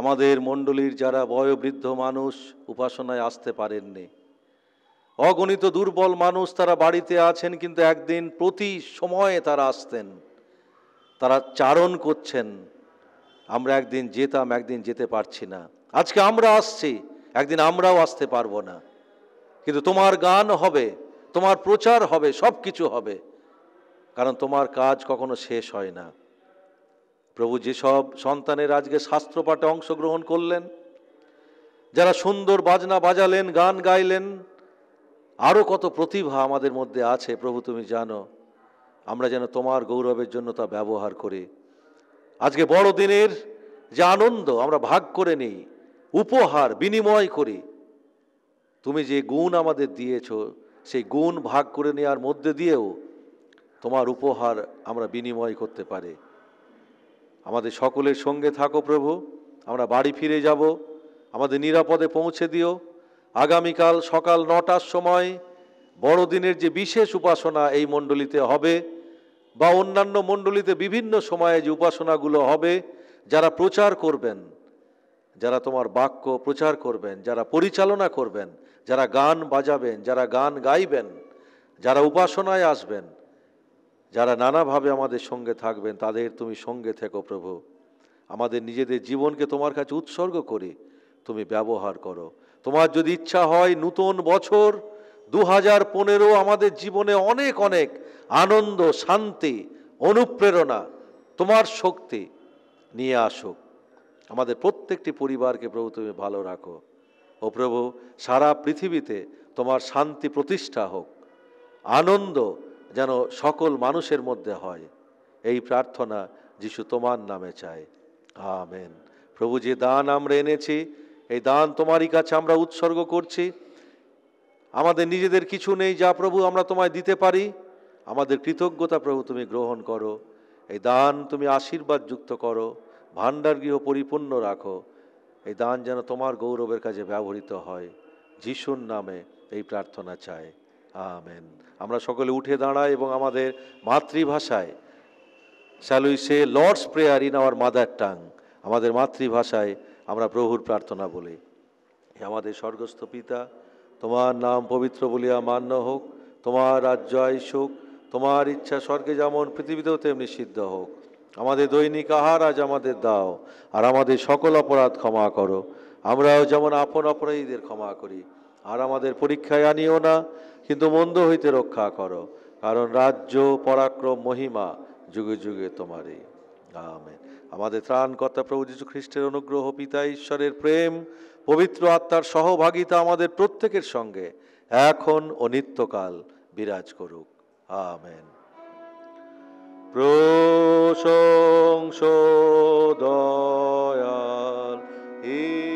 আমাদের মণ্ডলীর যারা বয়োবৃদ্ধ মানুষ উপাসনায় আসতে পারেননি, অগণিত দুর্বল মানুষ তারা বাড়িতে আছেন কিন্তু একদিন প্রতি সময়ে তারা আসতেন, তারা চারণ করছেন। আমরা একদিন যেতাম, একদিন যেতে পারছি না। আজকে আমরা আসছি, একদিন আমরাও আসতে পারবো না, কিন্তু তোমার গান হবে, তোমার প্রচার হবে, সব কিছু হবে, কারণ তোমার কাজ কখনো শেষ হয় না। প্রভু, যেসব সন্তানের আজকে শাস্ত্রপাঠে অংশগ্রহণ করলেন, যারা সুন্দর বাজনা বাজালেন, গান গাইলেন, আরও কত প্রতিভা আমাদের মধ্যে আছে প্রভু তুমি জানো, আমরা যেন তোমার গৌরবের জন্য তা ব্যবহার করি। আজকে বড়দিনের যে আনন্দ আমরা ভাগ করে নিই, উপহার বিনিময় করি, তুমি যে গুণ আমাদের দিয়েছ সেই গুণ ভাগ করে নেওয়ার মধ্যে দিয়েও তোমার উপহার আমরা বিনিময় করতে পারি। আমাদের সকলের সঙ্গে থাকো প্রভু, আমরা বাড়ি ফিরে যাব, আমাদের নিরাপদে পৌঁছে দিও। আগামীকাল সকাল নটার সময় বড়দিনের যে বিশেষ উপাসনা এই মণ্ডলীতে হবে বা অন্যান্য মণ্ডলীতে বিভিন্ন সময়ে যে উপাসনাগুলো হবে, যারা প্রচার করবেন, যারা তোমার বাক্য প্রচার করবেন, যারা পরিচালনা করবেন, যারা গান বাজাবেন, যারা গান গাইবেন, যারা উপাসনায় আসবেন, যারা নানাভাবে আমাদের সঙ্গে থাকবেন, তাদের তুমি সঙ্গে থেকো প্রভু। আমাদের নিজেদের জীবনকে তোমার কাছে উৎসর্গ করি, তুমি ব্যবহার করো। তোমার যদি ইচ্ছা হয় নূতন বছর দু হাজার পনেরো আমাদের জীবনে অনেক অনেক আনন্দ, শান্তি, অনুপ্রেরণা, তোমার শক্তি নিয়ে আসুক। আমাদের প্রত্যেকটি পরিবারকে প্রভু তুমি ভালো রাখো। ও প্রভু, সারা পৃথিবীতে তোমার শান্তি প্রতিষ্ঠা হোক, আনন্দ যেন সকল মানুষের মধ্যে হয়, এই প্রার্থনা যিশু তোমার নামে চাই, আমেন। প্রভু, যে দান আমরা এনেছি এই দান তোমারই কাছে আমরা উৎসর্গ করছি। আমাদের নিজেদের কিছু নেই যা প্রভু আমরা তোমায় দিতে পারি, আমাদের কৃতজ্ঞতা প্রভু তুমি গ্রহণ করো। এই দান তুমি আশীর্বাদ যুক্ত করো, ভাণ্ডার গৃহ পরিপূর্ণ রাখো, এই দান যেন তোমার গৌরবের কাজে ব্যবহৃত হয়, যিশুর নামে এই প্রার্থনা চাই, আমেন। আমরা সকলে উঠে দাঁড়াই এবং আমাদের মাতৃভাষায় shall we say Lord's prayer in our mother tongue, আমাদের মাতৃভাষায় আমরা প্রভুর প্রার্থনা বলি। আমাদের স্বর্গস্থ পিতা, তোমার নাম পবিত্র বলিয়া মান্য হোক, তোমার রাজ্য আইসুক, তোমার ইচ্ছা স্বর্গে যেমন পৃথিবীতেও তেমনি সিদ্ধ হোক। আমাদের দৈনিক আহার আজ আমাদের দাও, আর আমাদের সকল অপরাধ ক্ষমা করো, আমরাও যেমন আপন অপরাধীদের ক্ষমা করি, আর আমাদের পরীক্ষায় আনিও না, কিন্তু মন্দ হইতে রক্ষা করো, কারণ রাজ্য, পরাক্রম, মহিমা যুগে যুগে তোমারই, আমেন। আমাদের ত্রাণকর্তা প্রভু যীশু খ্রিস্টের অনুগ্রহ, পিতা ঈশ্বরের প্রেম, পবিত্র আত্মার সহভাগিতা আমাদের প্রত্যেকের সঙ্গে এখন ও নিত্যকাল বিরাজ করুক, আমেন। প্রশংসা দয়াল